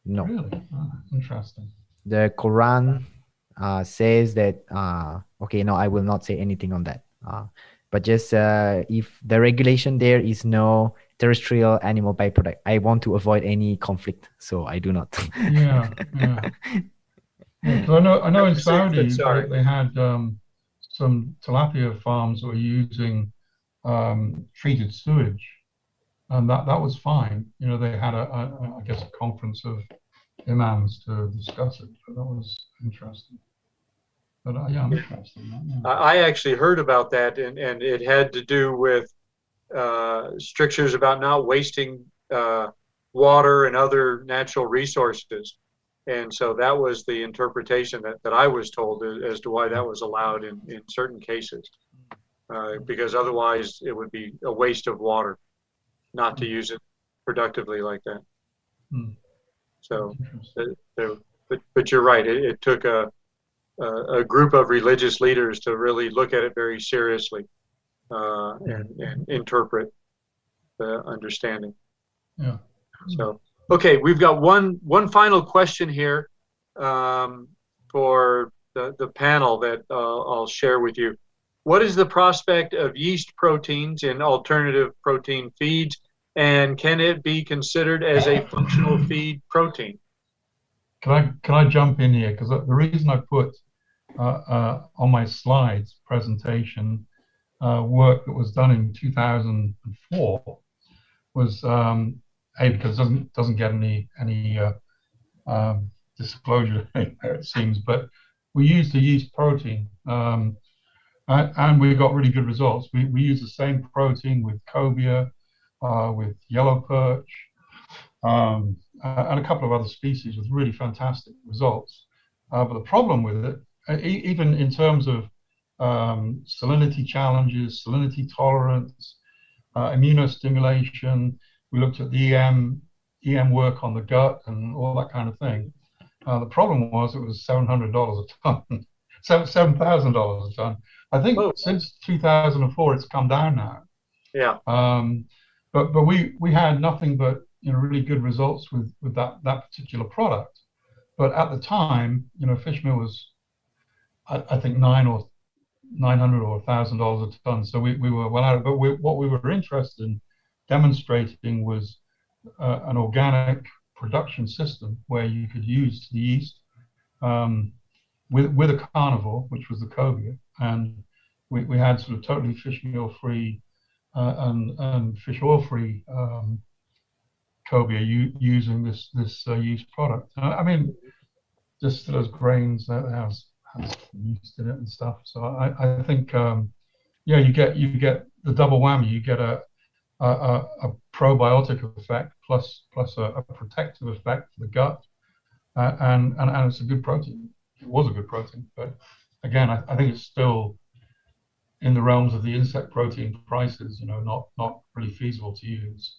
no. Really? Oh, interesting. The Quran uh, says that, uh, okay, no, I will not say anything on that. Uh, but just uh, if the regulation there is no terrestrial animal byproduct. I want to avoid any conflict, so I do not. yeah, yeah. yeah. So I know, I know in Saudi sorry. they had um, some tilapia farms that were using um, treated sewage, and that, that was fine. You know, they had, a, a, I guess, a conference of imams to discuss it, but that was interesting. But uh, yeah, I'm interested in that, yeah. I actually heard about that, and, and it had to do with Uh, strictures about not wasting uh, water and other natural resources. And so that was the interpretation that, that I was told as to why that was allowed in, in certain cases, uh, because otherwise it would be a waste of water not to use it productively like that. Hmm. So, so but, but you're right, it, it took a, a group of religious leaders to really look at it very seriously. Uh, and, and interpret the understanding. Yeah. So, okay, we've got one one final question here um, for the, the panel that uh, I'll share with you. What is the prospect of yeast proteins in alternative protein feeds, and can it be considered as a functional feed protein? Can I, can I jump in here? Because the reason I put uh, uh, on my slides presentation Uh, work that was done in two thousand four was um, a because it doesn't doesn't get any any uh, um, disclosure anywhere, it seems, but we used the yeast protein um, and, and we got really good results. We we used the same protein with cobia, uh, with yellow perch, um, and a couple of other species with really fantastic results. Uh, but the problem with it, even in terms of Um, salinity challenges, salinity tolerance, uh, immunostimulation. We looked at the E M, E M work on the gut and all that kind of thing. Uh, the problem was it was seven hundred dollars a ton, seven thousand dollars a ton. I think oh. since two thousand four it's come down now. Yeah. Um, but but we we had nothing but you know really good results with with that that particular product. But at the time, you know, fish meal was I, I think nine or nine hundred dollars or one thousand dollars a ton. So we, we were well out of it. But we, what we were interested in demonstrating was uh, an organic production system where you could use the yeast um, with, with a carnivore, which was the cobia. And we, we had sort of totally fish meal-free uh, and, and fish oil-free um, cobia u using this, this uh, yeast product. Uh, I mean, just those grains that has yeast in it and stuff. So I, I think, um, yeah, you get you get the double whammy. You get a a, a probiotic effect plus plus a, a protective effect for the gut, uh, and, and and it's a good protein. It was a good protein, but again, I, I think it's still in the realms of the insect protein prices. You know, not not really feasible to use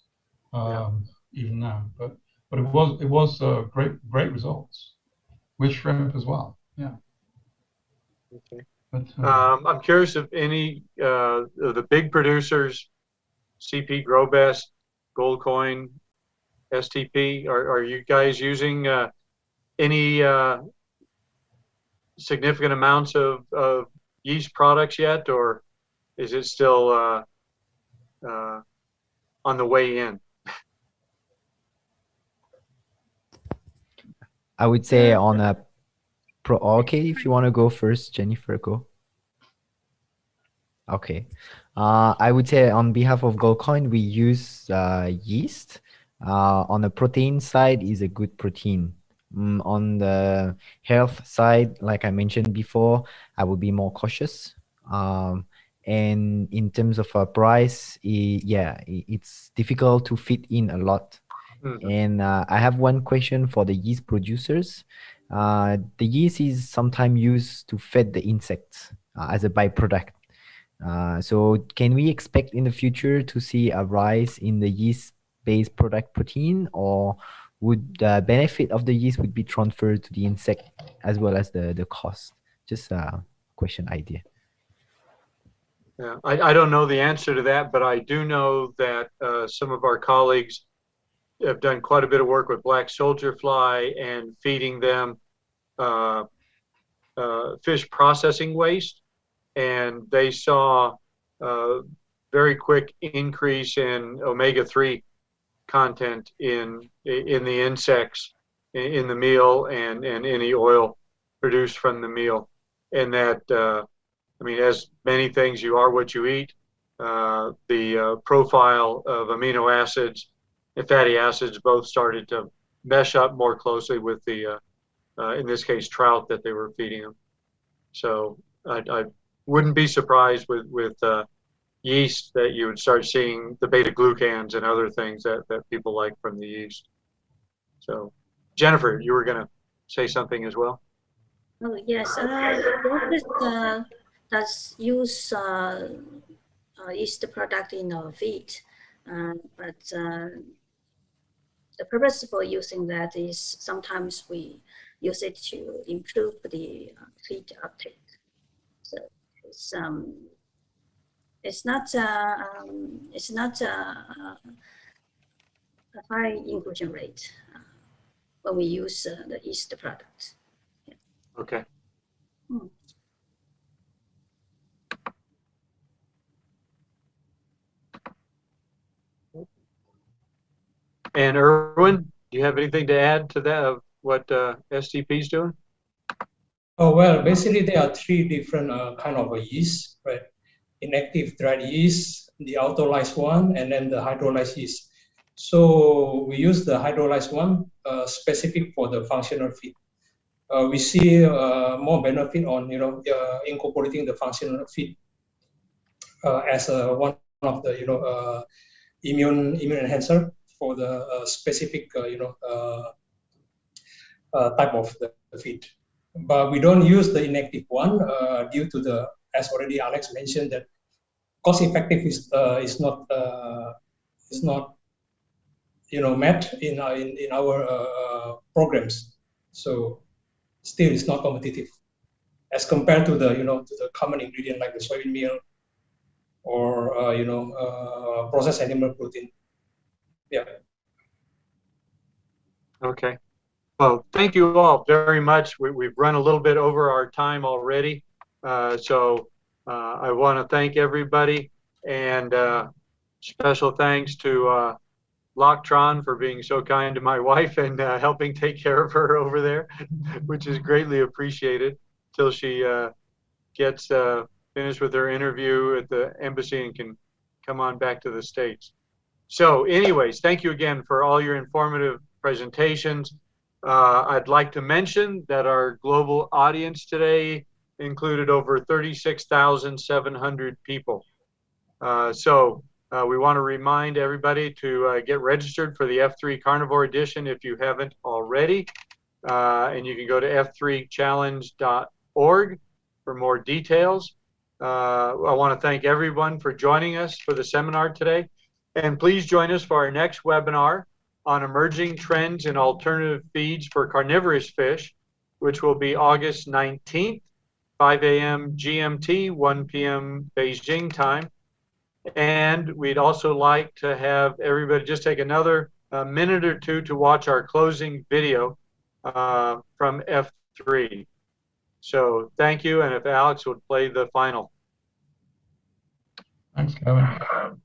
um, yeah. even now. But but it was it was uh, great great results with shrimp as well. Yeah. Okay. But, uh, um, I'm curious if any uh, of the big producers, C P, Grobest, Gold Coin, S T P, are, are you guys using uh, any uh, significant amounts of, of yeast products yet, or is it still uh, uh, on the way in? I would say on a Pro, okay, if you want to go first, Jennifer, go. Okay, uh, I would say on behalf of Goldcoin, we use uh, yeast. Uh, on the protein side, is a good protein. Mm, on the health side, like I mentioned before, I would be more cautious. Um, and in terms of a price, it, yeah, it, it's difficult to fit in a lot. Mm-hmm. And uh, I have one question for the yeast producers. Uh, the yeast is sometimes used to feed the insects uh, as a byproduct. Uh, so can we expect in the future to see a rise in the yeast-based product protein, or would the benefit of the yeast would be transferred to the insect as well as the, the cost? Just a question idea. Yeah, I, I don't know the answer to that, but I do know that uh, some of our colleagues have done quite a bit of work with black soldier fly and feeding them uh, uh, fish processing waste, and they saw a very quick increase in omega three content in in the insects in the meal and and any oil produced from the meal. And that uh, I mean, as many things, you are what you eat. Uh, the uh, profile of amino acids and fatty acids both started to mesh up more closely with the, uh, uh, in this case, trout that they were feeding them. So I, I wouldn't be surprised with, with uh, yeast that you would start seeing the beta-glucans and other things that, that people like from the yeast. So, Jennifer, you were going to say something as well? Oh, yes. Uh, uh, does use uh, uh, yeast product in our feed, uh, but uh, the purpose for using that is sometimes we use it to improve the feed uptake. So it's um, it's not uh, um, it's not uh, a high inclusion rate uh, when we use uh, the yeast product. Yeah. Okay. Hmm. And Erwin, do you have anything to add to that of what uh, S T P is doing? Oh, well, basically there are three different uh, kind of yeast, right? Inactive dried yeast, the autolyzed one, and then the hydrolyzed yeast. So we use the hydrolyzed one uh, specific for the functional feed. Uh, we see uh, more benefit on, you know, uh, incorporating the functional feed uh, as uh, one of the, you know, uh, immune immune enhancer for the uh, specific, uh, you know, uh, uh, type of the, the feed. But we don't use the inactive one uh, due to the, as already Alex mentioned, that cost effective is uh, is not uh, is not, you know, met in our, in, in our uh, programs. So still, it's not competitive as compared to the, you know, to the common ingredient like the soybean meal or uh, you know, uh, processed animal protein. Yeah. Okay. Well, thank you all very much. We, we've run a little bit over our time already. Uh, so Uh, I want to thank everybody, and uh, special thanks to uh, Loc Tran for being so kind to my wife and uh, helping take care of her over there, which is greatly appreciated till she uh, gets uh, finished with her interview at the embassy and can come on back to the States. So anyways, thank you again for all your informative presentations. Uh, I'd like to mention that our global audience today included over thirty-six thousand seven hundred people. Uh, so uh, we want to remind everybody to uh, get registered for the F three Carnivore Edition if you haven't already. Uh, and you can go to F three challenge dot org for more details. Uh, I want to thank everyone for joining us for the seminar today. And please join us for our next webinar on emerging trends in alternative feeds for carnivorous fish, which will be August nineteenth, five A M G M T, one P M Beijing time. And we'd also like to have everybody just take another uh, minute or two to watch our closing video uh, from F three. So thank you, and if Alex would play the final. Thanks, Kevin.